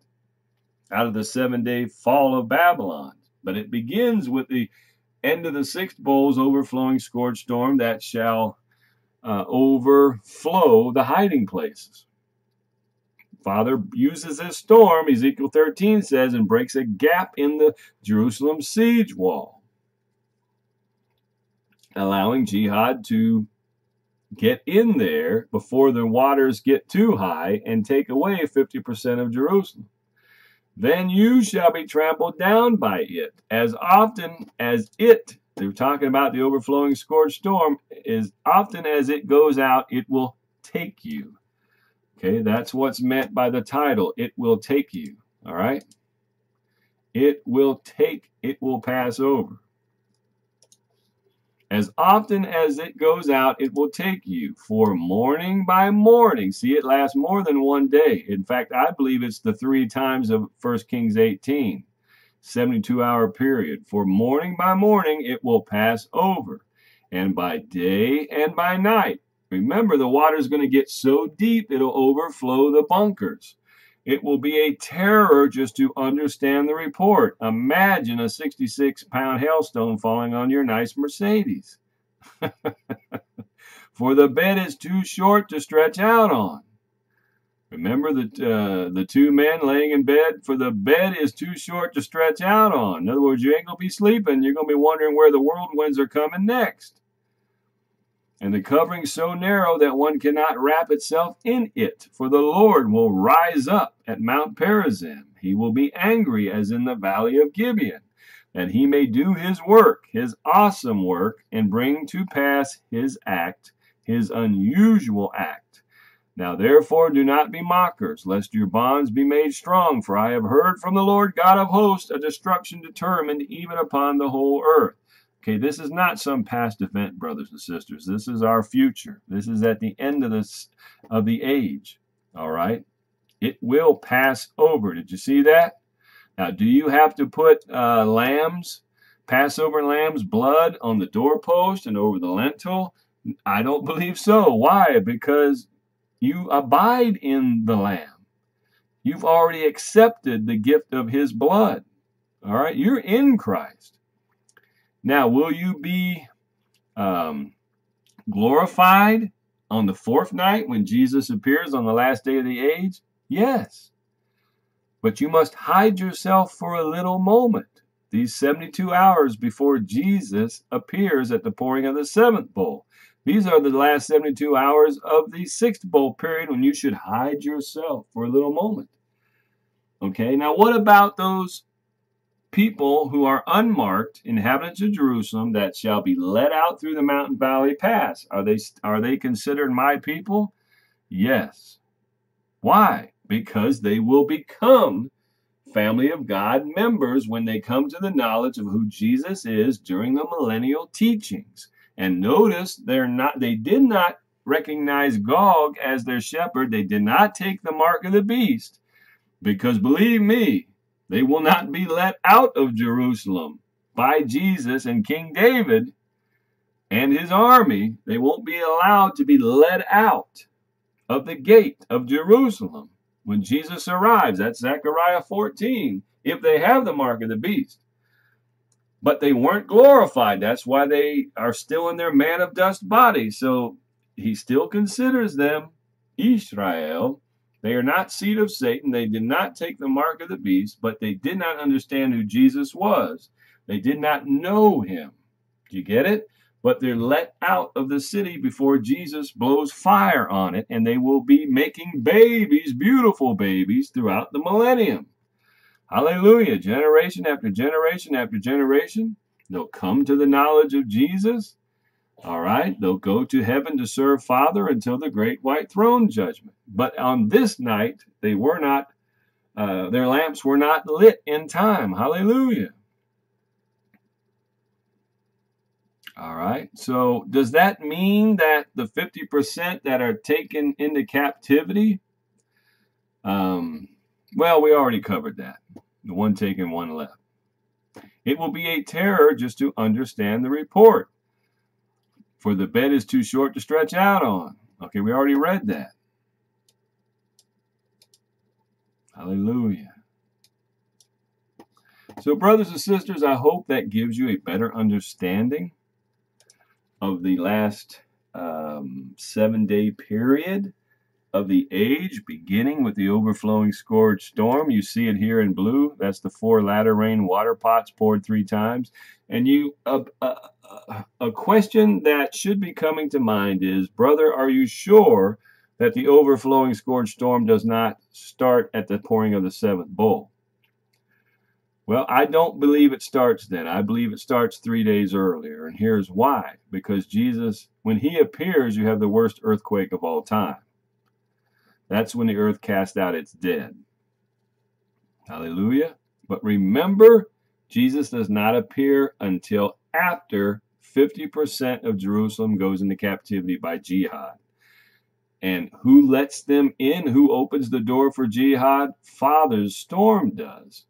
out of the 7-day fall of Babylon. But it begins with the end of the sixth bowl's overflowing scourge storm that shall overflow the hiding places. Father uses this storm, Ezekiel 13 says, and breaks a gap in the Jerusalem siege wall, allowing jihad to get in there before the waters get too high and take away 50% of Jerusalem. Then you shall be trampled down by it. As often as it, they're talking about the overflowing scourge storm, as often as it goes out, it will take you. Okay, that's what's meant by the title. It will take you. All right? It will take, it will pass over. As often as it goes out, it will take you, for morning by morning. See, it lasts more than one day. In fact, I believe it's the 3 times of 1 Kings 18, 72-hour period. For morning by morning, it will pass over, and by day and by night. Remember, the water's going to get so deep, it'll overflow the bunkers. It will be a terror just to understand the report. Imagine a 66-pound hailstone falling on your nice Mercedes. For the bed is too short to stretch out on. Remember the 2 men laying in bed? For the bed is too short to stretch out on. In other words, you ain't going to be sleeping. You're going to be wondering where the whirlwinds are coming next. And the covering so narrow that one cannot wrap itself in it. For the Lord will rise up at Mount Perazim. He will be angry as in the valley of Gibeon, that he may do his work, his awesome work, and bring to pass his act, his unusual act. Now therefore do not be mockers, lest your bonds be made strong. For I have heard from the Lord God of hosts a destruction determined even upon the whole earth. Okay, this is not some past event, brothers and sisters. This is our future. This is at the end of this of the age. All right? It will pass over. Did you see that? Now, do you have to put Passover lamb's blood on the doorpost and over the lintel? I don't believe so. Why? Because you abide in the Lamb. You've already accepted the gift of his blood. All right? You're in Christ. Now, will you be glorified on the 4th night when Jesus appears on the last day of the age? Yes. But you must hide yourself for a little moment, these 72 hours before Jesus appears at the pouring of the 7th bowl. These are the last 72 hours of the 6th bowl period when you should hide yourself for a little moment. Okay, now what about those people who are unmarked, inhabitants of Jerusalem, that shall be led out through the mountain valley pass? Are they considered my people? Yes. Why? Because they will become family of God members when they come to the knowledge of who Jesus is during the millennial teachings. And notice they did not recognize Gog as their shepherd. They did not take the mark of the beast, because believe me, they will not be let out of Jerusalem by Jesus and King David and his army. They won't be allowed to be let out of the gate of Jerusalem when Jesus arrives. That's Zechariah 14, if they have the mark of the beast. But they weren't glorified. That's why they are still in their man of dust body. So he still considers them Israel. They are not seed of Satan. They did not take the mark of the beast, but they did not understand who Jesus was. They did not know him. Do you get it? But they're let out of the city before Jesus blows fire on it, and they will be making babies, beautiful babies, throughout the millennium. Hallelujah. Generation after generation after generation, they'll come to the knowledge of Jesus. All right, they'll go to heaven to serve Father until the great white throne judgment. But on this night, they were not, their lamps were not lit in time. Hallelujah. All right, so does that mean that the 50% that are taken into captivity? Well, we already covered that. The 1 taken, 1 left. It will be a terror just to understand the report. For the bed is too short to stretch out on. Okay, we already read that. Hallelujah. So, brothers and sisters, I hope that gives you a better understanding of the last 7-day period of the age, beginning with the overflowing scourge storm. You see it here in blue. That's the 4 latter rain water pots poured 3 times. And you... a question that should be coming to mind is, brother, are you sure that the overflowing scourge storm does not start at the pouring of the 7th bowl? Well, I don't believe it starts then. I believe it starts 3 days earlier, and here's why. Because Jesus, when he appears, you have the worst earthquake of all time. That's when the earth cast out its dead. Hallelujah. But remember, Jesus does not appear until after 50% of Jerusalem goes into captivity by jihad. And who lets them in? Who opens the door for jihad? Father's storm does.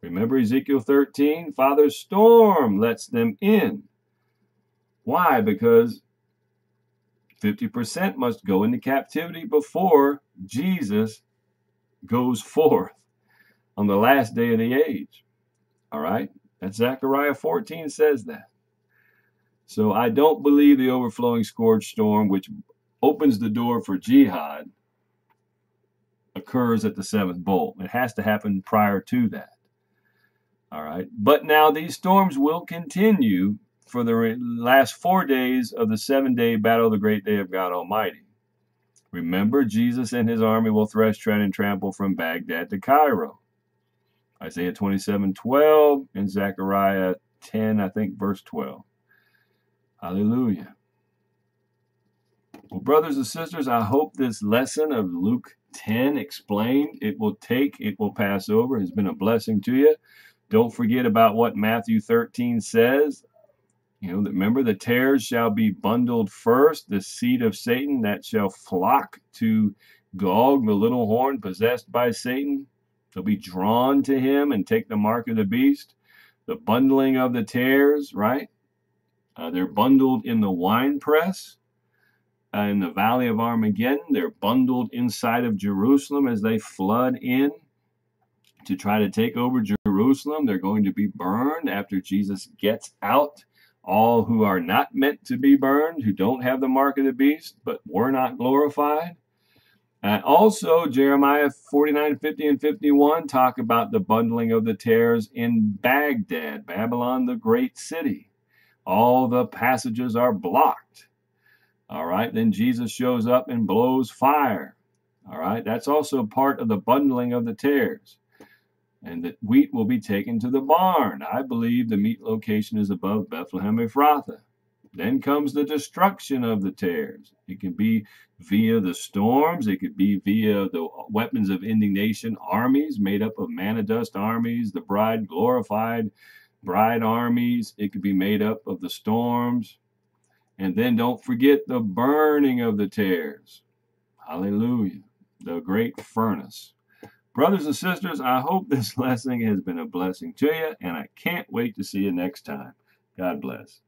Remember Ezekiel 13? Father's storm lets them in. Why? Because 50% must go into captivity before Jesus goes forth on the last day of the age. All right? That's Zechariah 14 says that. So I don't believe the overflowing scourge storm, which opens the door for jihad, occurs at the seventh bowl. It has to happen prior to that. All right. But now these storms will continue for the last 4 days of the seven-day battle of the great day of God Almighty. Remember, Jesus and his army will thresh, tread, and trample from Baghdad to Cairo. Isaiah 27:12 and Zechariah 10, I think, verse 12. Hallelujah. Well, brothers and sisters, I hope this lesson of Luke 10 explained. It will take, it will pass over. It's been a blessing to you. Don't forget about what Matthew 13 says. You know, remember, the tares shall be bundled first, the seed of Satan that shall flock to Gog, the little horn possessed by Satan. They'll be drawn to him and take the mark of the beast. The bundling of the tares, right? They're bundled in the winepress. In the valley of Armageddon, they're bundled inside of Jerusalem as they flood in to try to take over Jerusalem. They're going to be burned after Jesus gets out. All who are not meant to be burned, who don't have the mark of the beast, but were not glorified. And also, Jeremiah 49, 50, and 51 talk about the bundling of the tares in Baghdad, Babylon, the great city. All the passages are blocked. All right, then Jesus shows up and blows fire. All right, that's also part of the bundling of the tares. And that wheat will be taken to the barn. I believe the meat location is above Bethlehem Ephrathah. Then comes the destruction of the tares. It can be via the storms. It could be via the weapons of indignation armies made up of manna dust armies, the bride glorified bride armies. It could be made up of the storms. And then don't forget the burning of the tares. Hallelujah. The great furnace. Brothers and sisters, I hope this lesson has been a blessing to you, and I can't wait to see you next time. God bless.